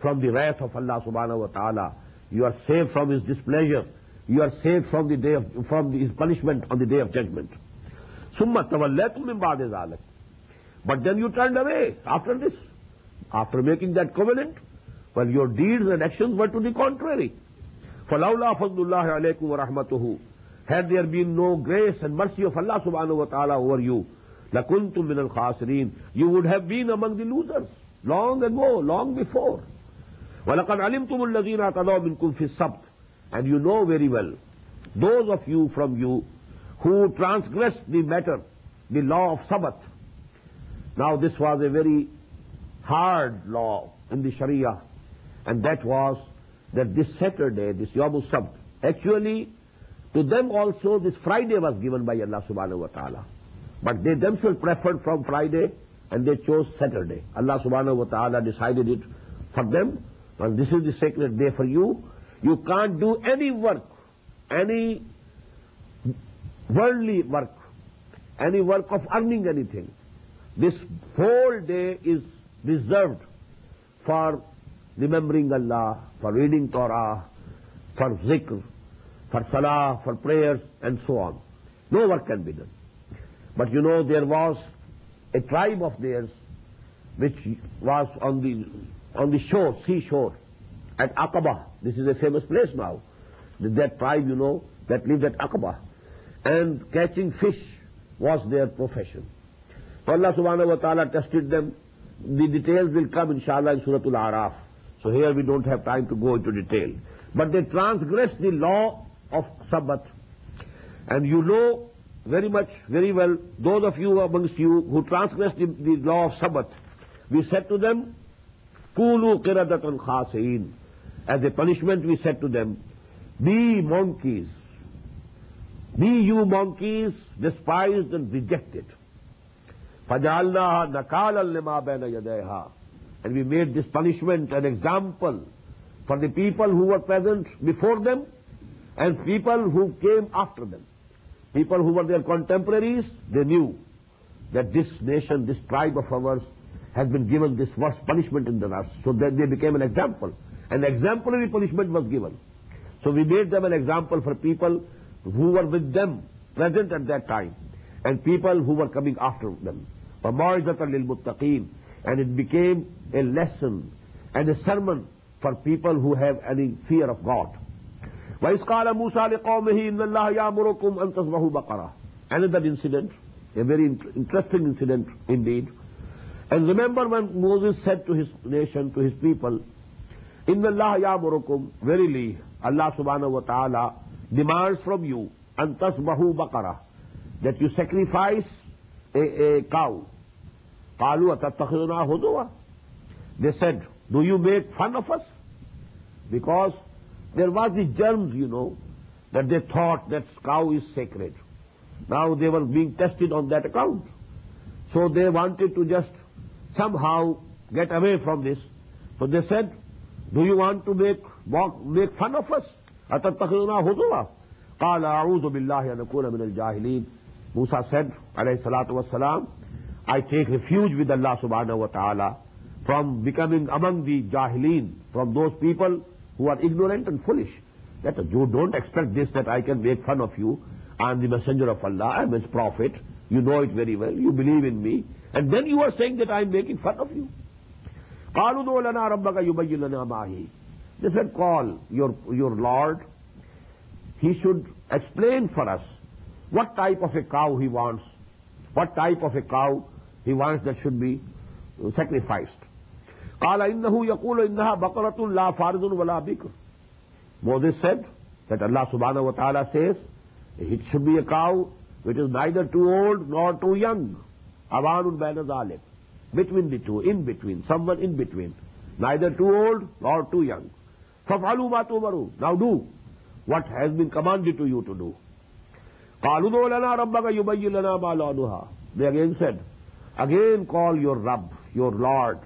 from the wrath of Allah subhanahu wa ta'ala. You are saved from His displeasure. You are saved from the day of, from His punishment on the day of judgment. Summa tawallaytum min ba'di zalik. But then you turned away after this, after making that covenant. Well, your deeds and actions were to the contrary. فَلَوْلَا فَضْلُ اللَّهِ عَلَيْكُمْ وَرَحْمَتُهُ. Had there been no grace and mercy of Allah subhanahu wa ta'ala over you, لَكُنْتُمْ مِنَ الْخَاسِرِينَ. You would have been among the losers long ago, long before. وَلَقَدْ عَلِمْتُمُ الَّذِينَ اعْتَدَوْا مِنْكُمْ فِي السَّبْتِ. And you know very well, those of you from you who transgressed the matter, the law of Sabbath. Now this was a very hard law in the Sharia, and that was that this Saturday, this Yawmul Sabt, actually to them also this Friday was given by Allah subhanahu wa ta'ala. But they themselves preferred from Friday and they chose Saturday. Allah subhanahu wa ta'ala decided it for them. And this is the sacred day for you. You can't do any work, any worldly work, any work of earning anything. This whole day is reserved for remembering Allah, for reading Torah, for zikr, for salah, for prayers, and so on. No work can be done. But you know, there was a tribe of theirs which was on the, on the shore, seashore, at Aqaba. This is a famous place now. That tribe, you know, that lived at Aqaba. And catching fish was their profession. Allah subhanahu wa ta'ala tested them. The details will come inshallah in Surah Al-Araf. So here we don't have time to go into detail. But they transgressed the law of Sabbath. And you know very much, very well, those of you amongst you who transgressed the, the law of Sabbath, we said to them, Kulu qiradatan khasiin. As a punishment we said to them, be monkeys. Be you monkeys, despised and rejected. فَجَعَلْنَاهَا نَكَالًا لِمَا بَيْنَ يَدَيْهَا. And we made this punishment an example for the people who were present before them and people who came after them. People who were their contemporaries, they knew that this nation, this tribe of ours has been given this worst punishment in the past. So that they became an example. An exemplary punishment was given. So we made them an example for people who were with them, present at that time, and people who were coming after them. فَمَوْعِظَةً لِلْمُتَّقِينَ. And it became a lesson and a sermon for people who have any fear of God. وَإِذْ قَالَ مُوسَى لِقَوْمِهِ إِنَّ اللَّهَ يَأْمُرُكُمْ أَن تَذْبَحُوا بَقَرَةً. Another incident, a very interesting incident indeed. And remember when Moses said to his nation, to his people, إِنَّ اللَّهَ يَأْمُرُكُمْ. Verily, Allah subhanahu wa ta'ala demands from you أَن تَذْبَحُوا بَقَرَةً, that you sacrifice a, a cow. They said, do you make fun of us? Because there was the germs, you know, that they thought that cow is sacred. Now they were being tested on that account. So they wanted to just somehow get away from this. So they said, do you want to make, make fun of us? Musa said, alayhi salatu was salam, I take refuge with Allah subhanahu wa ta'ala from becoming among the jahileen, from those people who are ignorant and foolish. That you don't expect this, that I can make fun of you. I am the messenger of Allah, I am His prophet. You know it very well, you believe in me. And then you are saying that I am making fun of you. They said, call your, your Lord. He should explain for us what type of a cow he wants, what type of a cow he wants that should be sacrificed. Moses said that Allah subhanahu wa ta'ala says, it should be a cow which is neither too old nor too young. Between the two, in between, someone in between. Neither too old nor too young. Now do what has been commanded to you to do. They again said, again call your Rabb, your Lord.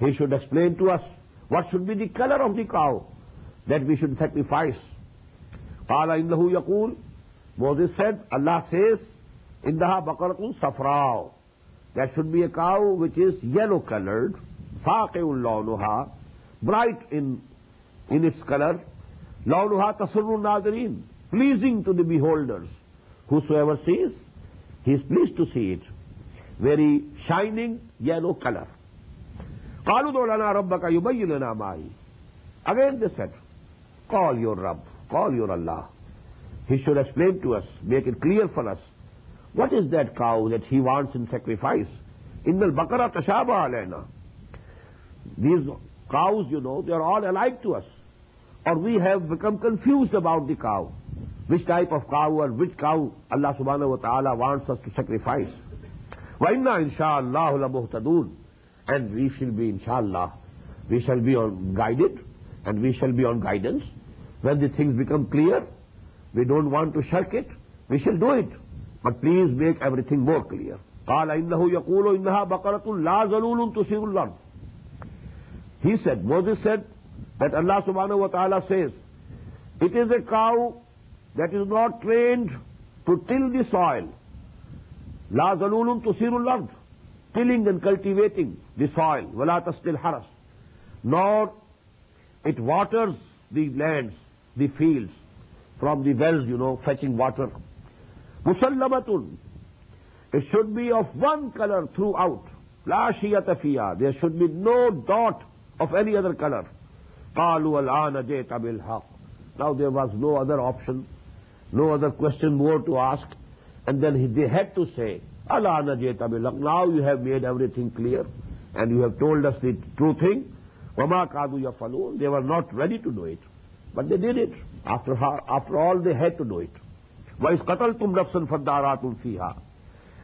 He should explain to us what should be the color of the cow that we should sacrifice. Moses said, Allah says, Indaha baqaratun safra. That should be a cow which is yellow colored. Faqi'ul lawnuha. bright in, in its color. لَوْنُهَا تَسُرُّ النَّاظِرِينَ, pleasing to the beholders. Whosoever sees, he is pleased to see it. Very shining yellow color. قَالُوا دُعْ لَنَا رَبَّكَ يُبَيِّنْ لَنَا مَا هِيَ. Again they said, call your Rabb, call your Allah. He should explain to us, make it clear for us. What is that cow that he wants in sacrifice? إِنَّ الْبَقَرَ تَشَابَ عَلَيْنَا. These cows, you know, they are all alike to us. Or we have become confused about the cow. Which type of cow or which cow Allah subhanahu wa ta'ala wants us to sacrifice. وَإِنَّا إِنْشَاءَ اللَّهُ لَمُهْتَدُونَ. And we shall be, inshallah, we shall be on guided, and we shall be on guidance. When the things become clear, we don't want to shirk it, we shall do it. But please make everything more clear. قَالَ إِنَّهُ يَقُولُ إِنَّهَا بَقَرَةٌ لَا ذَلُولٌ تُسِيرُ الْأَرْضَ. He said, Moses said, that Allah subhanahu wa ta'ala says, it is a cow that is not trained to till the soil. لَا ذَلُولٌ تُسِيرُ الْأَرْضِ. Tilling and cultivating the soil. وَلَا تَسْقِي الْحَرَثَ. Nor it waters the lands, the fields, from the wells, you know, fetching water. مُسَلَّمَةٌ. It should be of one color throughout. لَا شِيَةَ فِيهَا. There should be no dot of any other color. قَالُوا الْآنَ جِئْتَ بِالْحَقِّ. Now there was no other option, no other question more to ask. And then he, they had to say, الْآنَ جِئْتَ بِالْحَقِّ. Now you have made everything clear, and you have told us the true thing. وَمَا كَادُوا يَفْعَلُونَ. They were not ready to do it, but they did it. After, after all, they had to do it. وَإِذْ قَتَلْتُمْ نَفْسًا فَادَّارَأْتُمْ فِيهَا.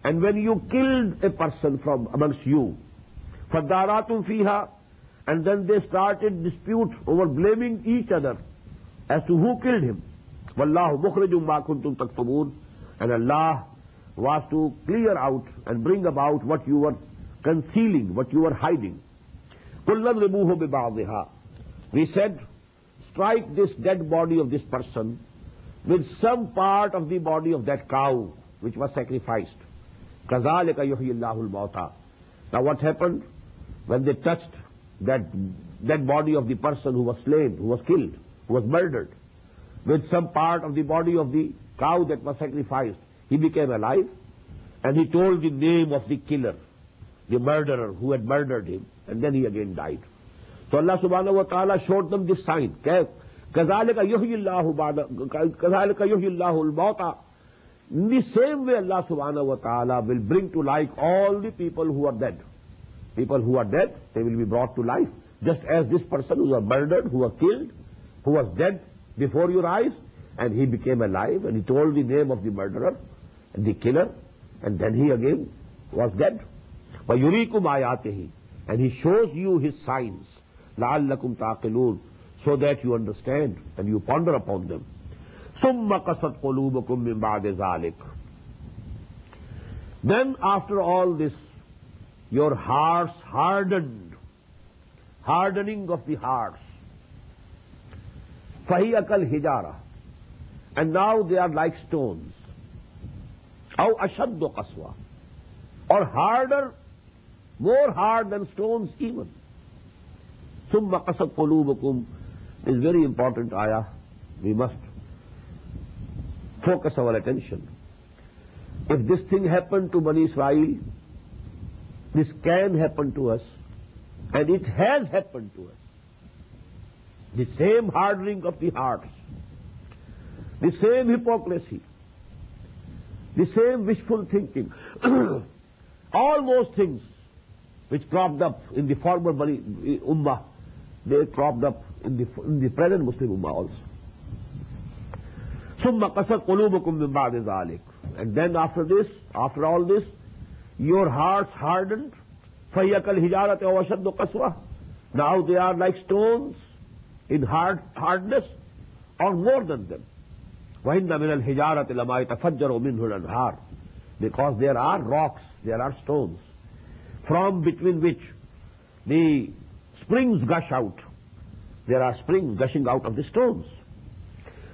And when you killed a person from amongst you, فَادَّارَأْتُمْ فِيهَا. And then they started dispute over blaming each other as to who killed him. وَاللَّهُ مُخْرِجٌ مَا كُنْتُمْ تَكْتُمُونَ. And Allah was to clear out and bring about what you were concealing, what you were hiding. قُلْ نَضْرِبُوهُ بِبَعْضِهَا. We said, strike this dead body of this person with some part of the body of that cow which was sacrificed. كَذَلِكَ يُحْيِي اللَّهُ الْمَوْتَى. Now what happened when they touched that that body of the person who was slain, who was killed, who was murdered, with some part of the body of the cow that was sacrificed? He became alive, and he told the name of the killer, the murderer who had murdered him, and then he again died. So Allah subhanahu wa ta'ala showed them this sign. كَذَلِكَ يُحْيِي اللَّهُ الْمَوْتَى. In the same way, Allah subhanahu wa ta'ala will bring to life all the people who are dead. People who are dead, they will be brought to life. Just as this person who was murdered, who was killed, who was dead before your eyes, and he became alive, and he told the name of the murderer, and the killer, and then he again was dead. وَيُرِيكُمْ آيَاتِهِ. And he shows you his signs. لَعَلَّكُمْ تَعْقِلُونَ. So that you understand and you ponder upon them. ثُمَّ قَسَتْ قُلُوبُكُمْ مِنْ بَعْدِ ذَلِكَ. Then after all this, your hearts hardened, hardening of the hearts. فَهِيَ كَالْحِجَارَةِ. And now they are like stones. أَوْ أَشَدُّ قَسْوَةً. Or harder, more hard than stones even. ثُمَّ قَسَتْ قُلُوبُكُمْ is very important ayah. We must focus our attention. If this thing happened to Bani Israel, this can happen to us, and it has happened to us. The same hardening of the hearts, the same hypocrisy, the same wishful thinking, all those things which cropped up in the former Bani Ummah, they cropped up in the, in the present Muslim Ummah also. ثُمَّ قَسَتْ قُلُوبُكُمْ مِنْ بَعْدِ ذَلِكَ. And then after this, after all this, your hearts hardened. فَهِيَ كَالْحِجَارَةِ أَوْ أَشَدُّ قَسْوَةً. Now they are like stones in hard hardness, or more than them. وَإِنَّ مِنَ الْحِجَارَةِ لَمَا يَتَفَجَّرُ مِنْهُ الْأَنْهَارُ. Because there are rocks, there are stones, from between which the springs gush out. There are springs gushing out of the stones.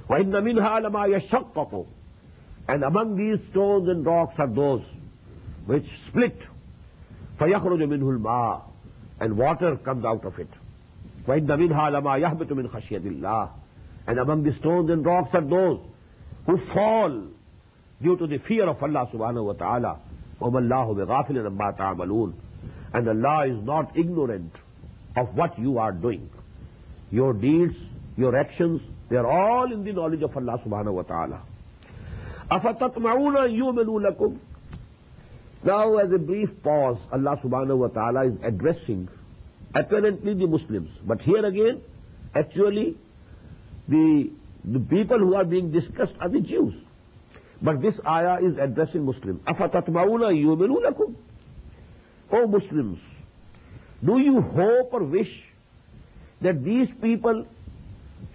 وَإِنَّ مِنْهَا لَمَا يَشَقَّقُ. And among these stones and rocks are those which split. فَيَخْرُجُ مِنْهُ الْمَاءُ. And water comes out of it. وَإِنَّ مِنْهَا لَمَا يَهْبِطُ مِنْ خَشْيَةِ اللَّهِ. And among the stones and rocks are those who fall due to the fear of Allah subhanahu wa ta'ala. وَمَا اللَّهُ بِغَافِلٍ عَمَّا تَعْمَلُونَ. And Allah is not ignorant of what you are doing. Your deeds, your actions, they are all in the knowledge of Allah subhanahu wa ta'ala. أَفَتَطْمَعُونَ أَن يُؤْمِنُوا لَكُمْ. Now, as a brief pause, Allah subhanahu wa ta'ala is addressing apparently the Muslims. But here again, actually, the, the people who are being discussed are the Jews. But this ayah is addressing Muslims. أَفَتَطْمَعُونَ أَن يُؤْمِنُوا لَكُمْ. O Muslims, do you hope or wish that these people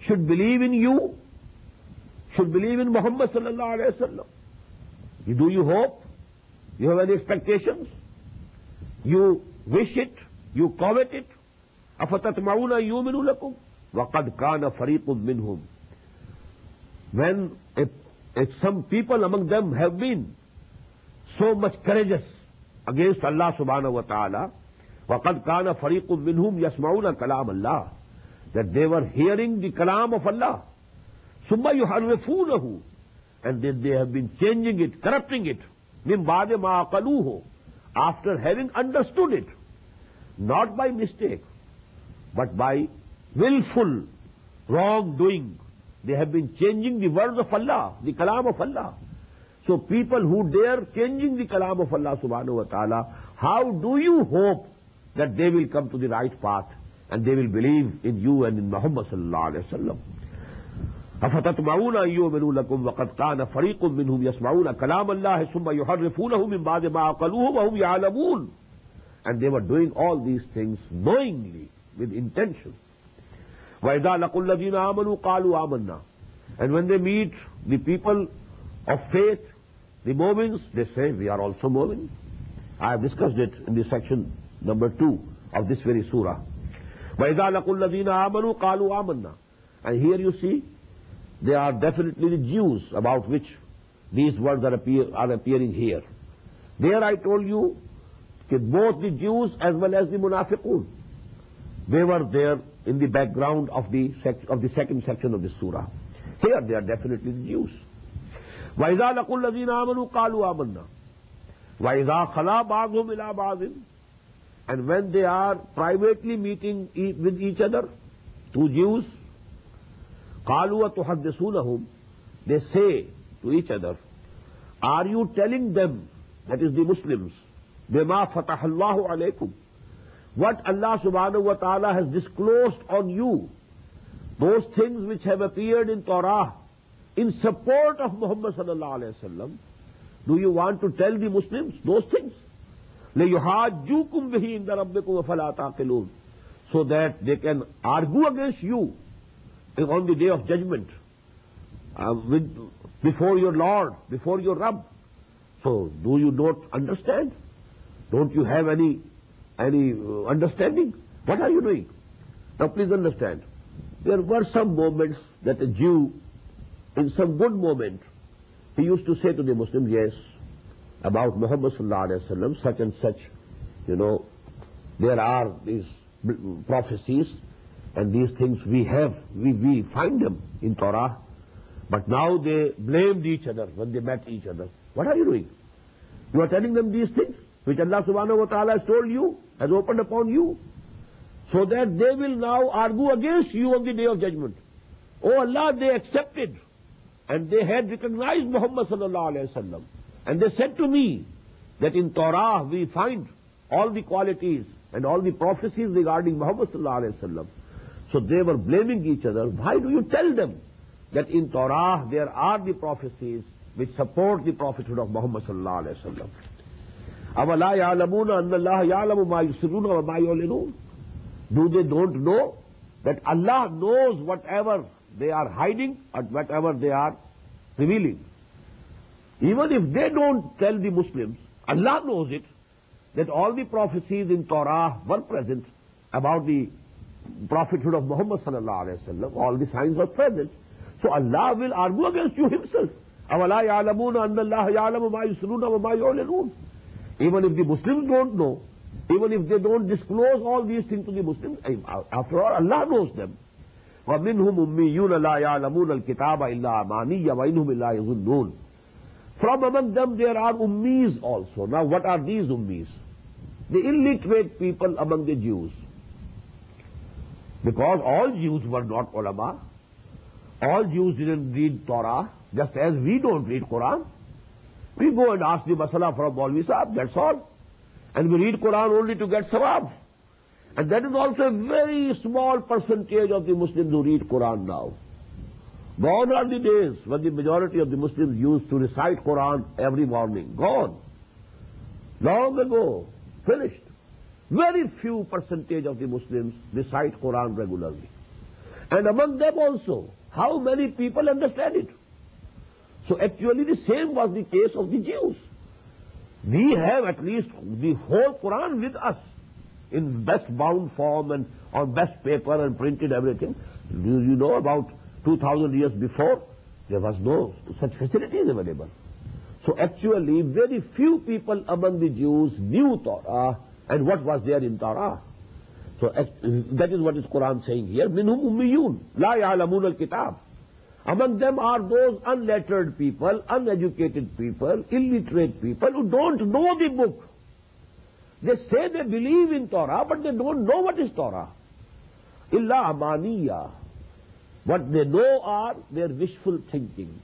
should believe in you, should believe in Muhammad sallallahu alayhi wa sallam? Do you hope? You have any expectations? You wish it? You covet it? أَفَتَطْمَعُونَ أَن يُؤْمِنُوا لَكُمْ وَقَدْ كَانَ فَرِيقٌ مِّنْهُمْ. When if, if some people among them have been so much courageous against Allah subhanahu wa ta'ala, وَقَدْ كَانَ فَرِيقٌ مِّنْهُمْ يَسْمَعُونَ كَلَامَ اللَّهِ. That they were hearing the kalam of Allah. ثُمَّ يُحَرِّفُونَهُ. And then they have been changing it, corrupting it. مِن بَعْدِ مَا عَقَلُوهُ. After having understood it. Not by mistake, but by willful wrongdoing. They have been changing the words of Allah, the kalam of Allah. So people who dare changing the kalam of Allah subhanahu wa ta'ala, how do you hope that they will come to the right path and they will believe in you and in Muhammad sallallahu alayhi wa sallam? أَفَتَطْمَعُونَ أَن يُؤْمِنُوا لَكُمْ وَقَدْ كَانَ فَرِيقٌ مِّنْهُمْ يَسْمَعُونَ كَلَامَ اللَّهِ ثُمَّ يُحَرِّفُونَهُ مِن بَعْدِ مَا عَقَلُوهُ وَهُمْ يَعْلَمُونَ. And they were doing all these things knowingly, with intention. وَإِذَا لَقُوا الَّذِينَ آمَنُوا قَالُوا آمَنَّا. And when they meet the people of faith, the Mu'mins, they say, we are also Mu'min. I have discussed it in the section number two of this very surah. وَإِذَا لَقُوا الَّذِينَ آمَنُوا قَالُوا آمَنَّا. And here you see, they are definitely the Jews about which these words are, appear, are appearing here. There I told you, both the Jews as well as the Munafiqun, they were there in the background of the, sec of the second section of the surah. Here they are definitely the Jews. وَإِذَا لَقُوا الَّذِينَ آمَنُوا قَالُوا آمَنَّا وَإِذَا خَلَا بَعْضُهُمْ إِلَىٰ بَعْضٍ. And when they are privately meeting e with each other, two Jews, قَالُوا وَتُحَدِّثُونَهُمْ. They say to each other, are you telling them, that is the Muslims, بِمَا فَتَحَ اللَّهُ عَلَيْكُمْ, what Allah subhanahu wa ta'ala has disclosed on you, those things which have appeared in Torah in support of Muhammad sallallahu alayhi wa sallam, do you want to tell the Muslims those things? لَيُحَاجُّكُمْ بِهِ إِنْدَ رَبِّكُمْ وَفَلَا تَعْقِلُونَ. So that they can argue against you on the day of judgment, uh, with, before your Lord, before your Rabb. So do you not understand? Don't you have any, any understanding? What are you doing? Now please understand, there were some moments that a Jew, in some good moment, he used to say to the Muslim, yes, about Muhammad sallallahu alayhi wa sallam, such and such, you know, there are these prophecies and these things we have, we, we find them in Torah. But now they blamed each other when they met each other. What are you doing? You are telling them these things which Allah subhanahu wa ta'ala has told you, has opened upon you, so that they will now argue against you on the day of judgment. Oh Allah, they accepted, and they had recognized Muhammad sallallahu alayhi wa sallam, and they said to me, that in Torah we find all the qualities and all the prophecies regarding Muhammad sallallahu alayhi wa sallam. So they were blaming each other. Why do you tell them that in Torah there are the prophecies which support the prophethood of Muhammad sallallahu alayhi wa sallam? أَوَلَا يَعْلَمُونَ أَنَّ اللَّهَ يَعْلَمُ مَا يُسِرُّونَ وَمَا يُعْلِنُونَ. Do they don't know that Allah knows whatever they are hiding and whatever they are revealing? Even if they don't tell the Muslims, Allah knows it, that all the prophecies in Torah were present about the prophethood of Muhammad sallallahu alayhi wa sallam. All the signs were present. So Allah will argue against you himself. أَوَلَا يَعْلَمُونَ أَنَّ اللَّهَ يَعْلَمُ مَا يُسِرُّونَ وَمَا يُعْلِنُونَ. Even if the Muslims don't know, even if they don't disclose all these things to the Muslims. After all, Allah knows them. وَمِنْهُمْ أُمِّيُّونَ لَا يَعْلَمُونَ الْكِتَابَ إِلَّا أَمَانِيَّ وَإِنْهُمْ إِلَّا يَظُنُّونَ. From among them there are ummis also. Now what are these ummis? The illiterate people among the Jews. Because all Jews were not ulama. All Jews didn't read Torah, just as we don't read Qur'an. We go and ask the masala from Maulvi Sahib, that's all. And we read Qur'an only to get sawab. And that is also a very small percentage of the Muslims who read Qur'an now. Gone are the days when the majority of the Muslims used to recite Qur'an every morning. Gone. Long ago. Finished. Very few percentage of the Muslims recite Qur'an regularly. And among them also, how many people understand it? So actually the same was the case of the Jews. We have at least the whole Qur'an with us, in best bound form and on best paper and printed everything. Do you know about two thousand years before, there was no such facilities available. So actually, very few people among the Jews knew Torah and what was there in Torah. So that is what is Quran saying here. Minhum ummiyun la ya'lamun al-kitab. Among them are those unlettered people, uneducated people, illiterate people who don't know the book. They say they believe in Torah, but they don't know what is Torah. Illa amaniya. What they know are their wishful thinkings.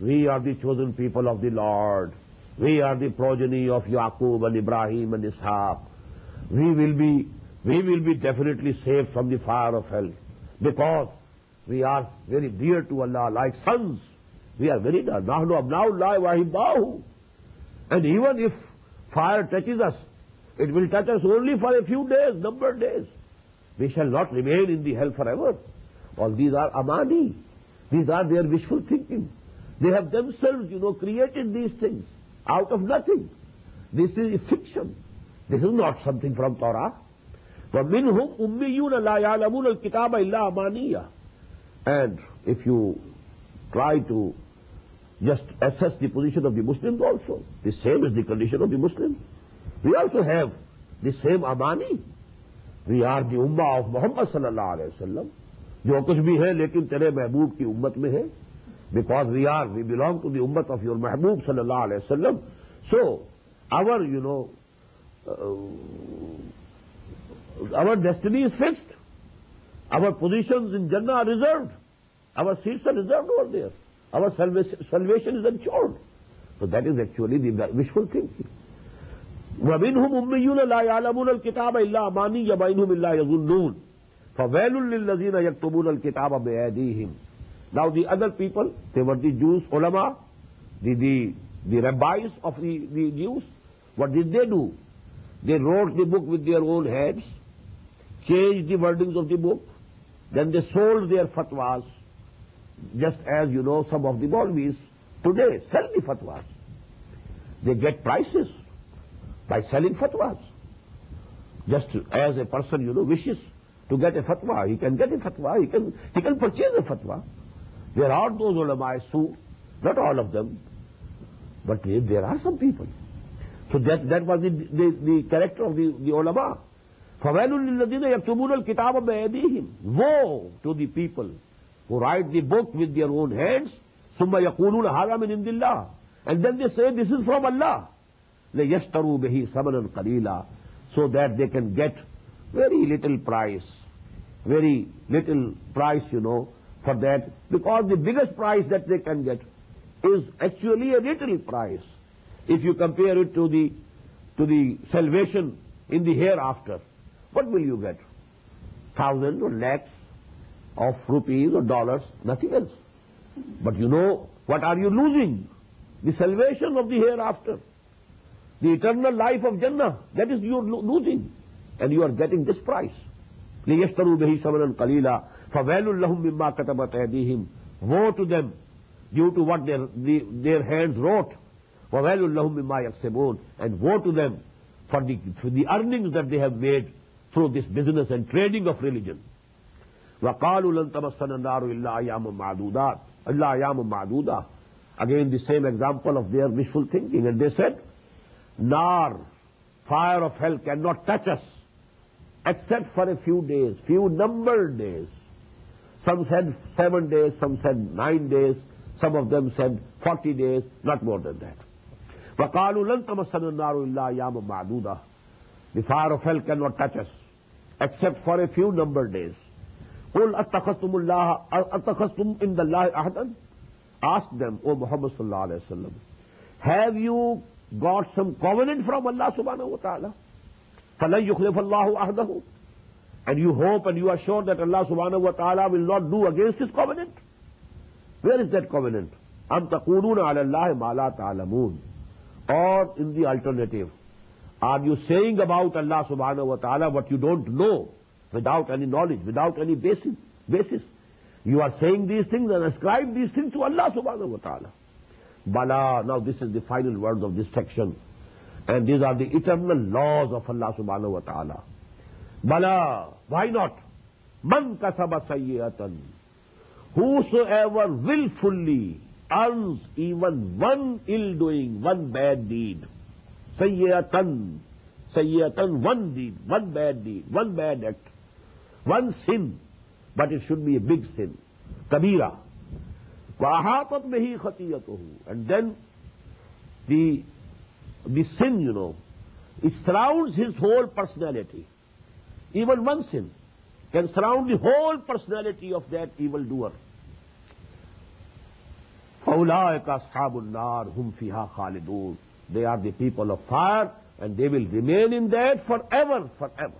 We are the chosen people of the Lord. We are the progeny of Yaqub and Ibrahim and Ishaq. We will be, we will be definitely saved from the fire of hell, because we are very dear to Allah, like sons. We are very dear. And even if fire touches us, it will touch us only for a few days, numbered days. We shall not remain in the hell forever. All these are amani. These are their wishful thinking. They have themselves, you know, created these things out of nothing. This is fiction. This is not something from Torah. وَمِنْهُمْ أُمِّيُّونَ لَا يَعْلَمُونَ الْكِتَابَ إِلَّا أَمَانِيَّ. And if you try to just assess the position of the Muslims also, the same is the condition of the Muslims. We also have the same amani. We are the ummah of Muhammad sallallahu alayhi wa sallam. جو کچھ بھی ہے لیکن تیرے محبوب کی امت میں ہے. Because we are, we belong to the ummah of your Mahbub sallallahu alayhi wa sallam. So, our, you know, uh, our destiny is fixed. Our positions in Jannah are reserved. Our seats are reserved over there. Our salvation is ensured. So that is actually the wishful thinking. وَمِنْهُمْ أُمِّيُّونَ لَا يَعْلَمُونَ الْكِتَابَ إِلَّا أَمَانِيَّ وَإِنْهُمْ إِلَّا يَظُنُّونَ. فَوَيْلٌ لِّلَّذِينَ يَكْتُبُونَ الْكِتَابَ بِأَيْدِيهِمْ. Now the other people, they were the Jews, ulama, the, the, the rabbis of the, the Jews. What did they do? They wrote the book with their own hands, changed the wordings of the book, then they sold their fatwas, just as, you know, some of the Maulvis today sell the fatwas. They get prices by selling fatwas. Just as a person, you know, wishes to get a fatwa, he can get a fatwa, he can, he can purchase a fatwa. There are those ulama who, not all of them, but there are some people. So that, that was the, the, the character of the, the ulama. فَوَيْلٌ لِلَّذِينَ يَكْتُبُونَ الْكِتَابَ بِأَيْدِيهِمْ. Woe to the people who write the book with their own hands. ثُمَّ يَقُولُونَ هَذَا مِنْ عِنْدِ اللَّهِ. And then they say this is from Allah. لَيَشْتَرُوا بِهِ ثَمَنًا قَلِيلًا. So that they can get very little price, very little price, you know, for that, because the biggest price that they can get is actually a little price, if you compare it to the, to the salvation in the hereafter. What will you get? Thousands or lakhs of rupees or dollars, nothing else. But you know, what are you losing? The salvation of the hereafter, the eternal life of Jannah, that is you are losing. And you are getting this price. لِيَشْتَرُوا بِهِ ثَمَنًا قَلِيلًا فَوَيْلٌ لَهُمْ مِمَّا كَتَبَتْ أَيْدِيهِمْ. Woe to them due to what their, the, their hands wrote. فَوَيْلٌ لَهُمْ مِمَّا يَكْسِبُونَ. And woe to them for the, for the earnings that they have made through this business and trading of religion. وَقَالُوا لَن تَمَسَّنَ النَّارُ إِلَّا أَيَّامًا مَعْدُودَةً إِلَّا أَيَّامًا مَعْدُودَةً. Again the same example of their wishful thinking. And they said, Nar, fire of hell cannot touch us except for a few days, few numbered days. Some said seven days, some said nine days, some of them said forty days, not more than that. وَقَالُوا لَن تَمَسَّنَا النَّارُ إِلَّا أَيَّامًا مَّعْدُودَةً. The fire of hell cannot touch us except for a few numbered days. قُلْ أَتَّخَذْتُمُ اللَّهَ أَتَّخَذْتُمْ عِنْدَ اللَّهِ أَحَدًا. Ask them, O Muhammad sallallahu alayhi wa sallam, have you got some covenant from Allah subhanahu wa ta'ala? فَلَنْ يُخْلِفَ اللَّهُ عَهْدَهُ. And you hope and you are sure that Allah subhanahu wa ta'ala will not do against his covenant. Where is that covenant? أَمْ تَقُولُونَ عَلَى اللَّهِ مَا لَا تَعْلَمُونَ. Or in the alternative, are you saying about Allah subhanahu wa ta'ala what you don't know, without any knowledge, without any basis? basis? You are saying these things and ascribe these things to Allah subhanahu wa ta'ala. Bala, now this is the final word of this section. And these are the eternal laws of Allah subhanahu wa ta'ala. Bala, why not? Man kasaba sayyatan. Whosoever willfully earns even one ill doing, one bad deed. Sayyatan. Sayyatan, one deed, one bad deed, one bad act, one sin. But it should be a big sin. Kabira. وَأَحَاطَتْ بِهِ خَطِيَّتُهُ. And then the, the sin, you know, it surrounds his whole personality. Even one sin can surround the whole personality of that evildoer. فَأُولَٰئِكَ أَصْحَابُ النَّارِ هُمْ فِيهَا خَالِدُونَ. They are the people of fire and they will remain in that forever, forever.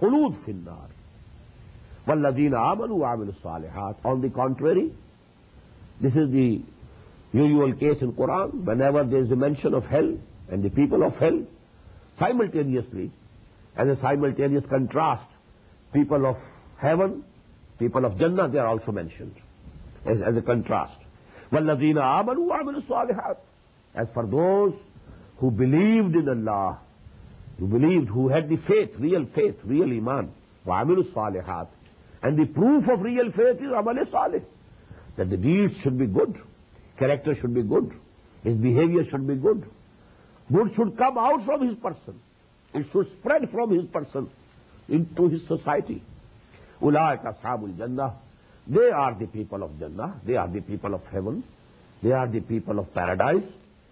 خُلُودْ فِي النَّارِ. وَالَّذِينَ آمَنُوا وَعَمِلُوا الصَّالِحَاتِ. On the contrary, this is the usual case in Qur'an. Whenever there is a mention of hell and the people of hell, simultaneously, as a simultaneous contrast, people of heaven, people of Jannah, they are also mentioned as, as a contrast. وَالَّذِينَ آمَنُوا وَعَمِلُوا الصَّالِحَاتِ. As for those who believed in Allah, who believed, who had the faith, real faith, real iman, وَعَمِلُوا الصَّالِحَاتِ. And the proof of real faith is amal salih, that the deeds should be good, character should be good, his behavior should be good. Good should come out from his person. It should spread from his person into his society. Ulaika ashabul jannah. They are the people of Jannah. They are the people of heaven. They are the people of paradise.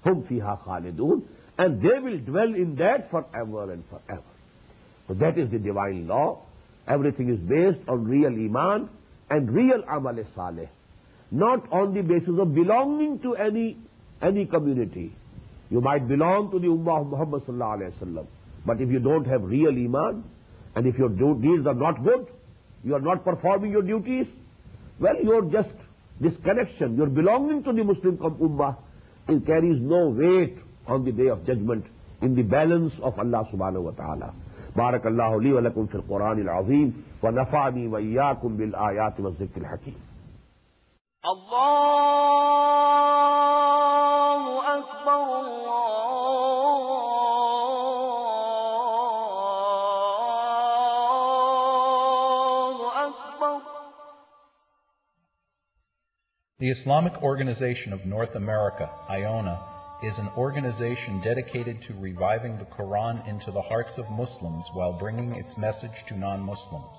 Hum fiha khalidun. And they will dwell in that forever and forever. So that is the divine law. Everything is based on real iman and real amal salih, not on the basis of belonging to any any community. You might belong to the Ummah of Muhammad sallallahu alaihi wasallam, but if you don't have real iman and if your deeds are not good, you are not performing your duties, well, your just disconnection, your belonging to the Muslim Ummah, it carries no weight on the day of judgment in the balance of Allah subhanahu wa ta'ala. بارك الله لي ولكم في القرآن العظيم ونفعني وإياكم بالآيات والذكر الحكيم. الله أكبر الله أكبر. The Islamic Organization of North America, Iona, is an organization dedicated to reviving the Quran into the hearts of Muslims while bringing its message to non-Muslims.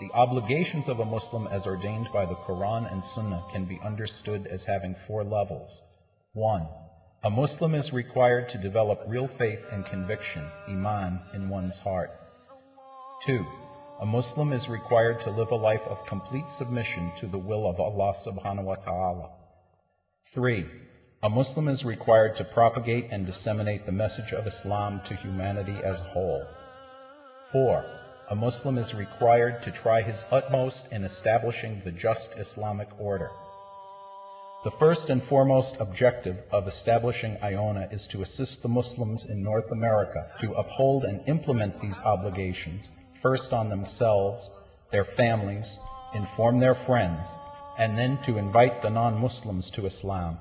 The obligations of a Muslim as ordained by the Quran and Sunnah can be understood as having four levels. One. A Muslim is required to develop real faith and conviction, iman, in one's heart. Two. A Muslim is required to live a life of complete submission to the will of Allah subhanahu wa ta'ala. Three. A Muslim is required to propagate and disseminate the message of Islam to humanity as a whole. Four. A Muslim is required to try his utmost in establishing the just Islamic order. The first and foremost objective of establishing Iona is to assist the Muslims in North America to uphold and implement these obligations, first on themselves, their families, inform their friends, and then to invite the non-Muslims to Islam.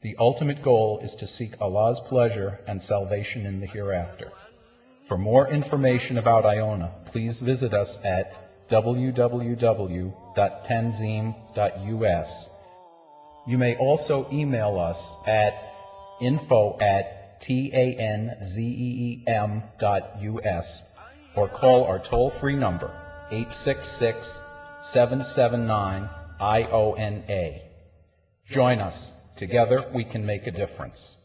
The ultimate goal is to seek Allah's pleasure and salvation in the hereafter. For more information about Iona, please visit us at w w w dot tanzeem dot u s. You may also email us at info at T-A-N-Z-E-E-M dot U-S, or call our toll-free number, eight six six, seven seven nine, I O N A. Join us. Together we can make a difference.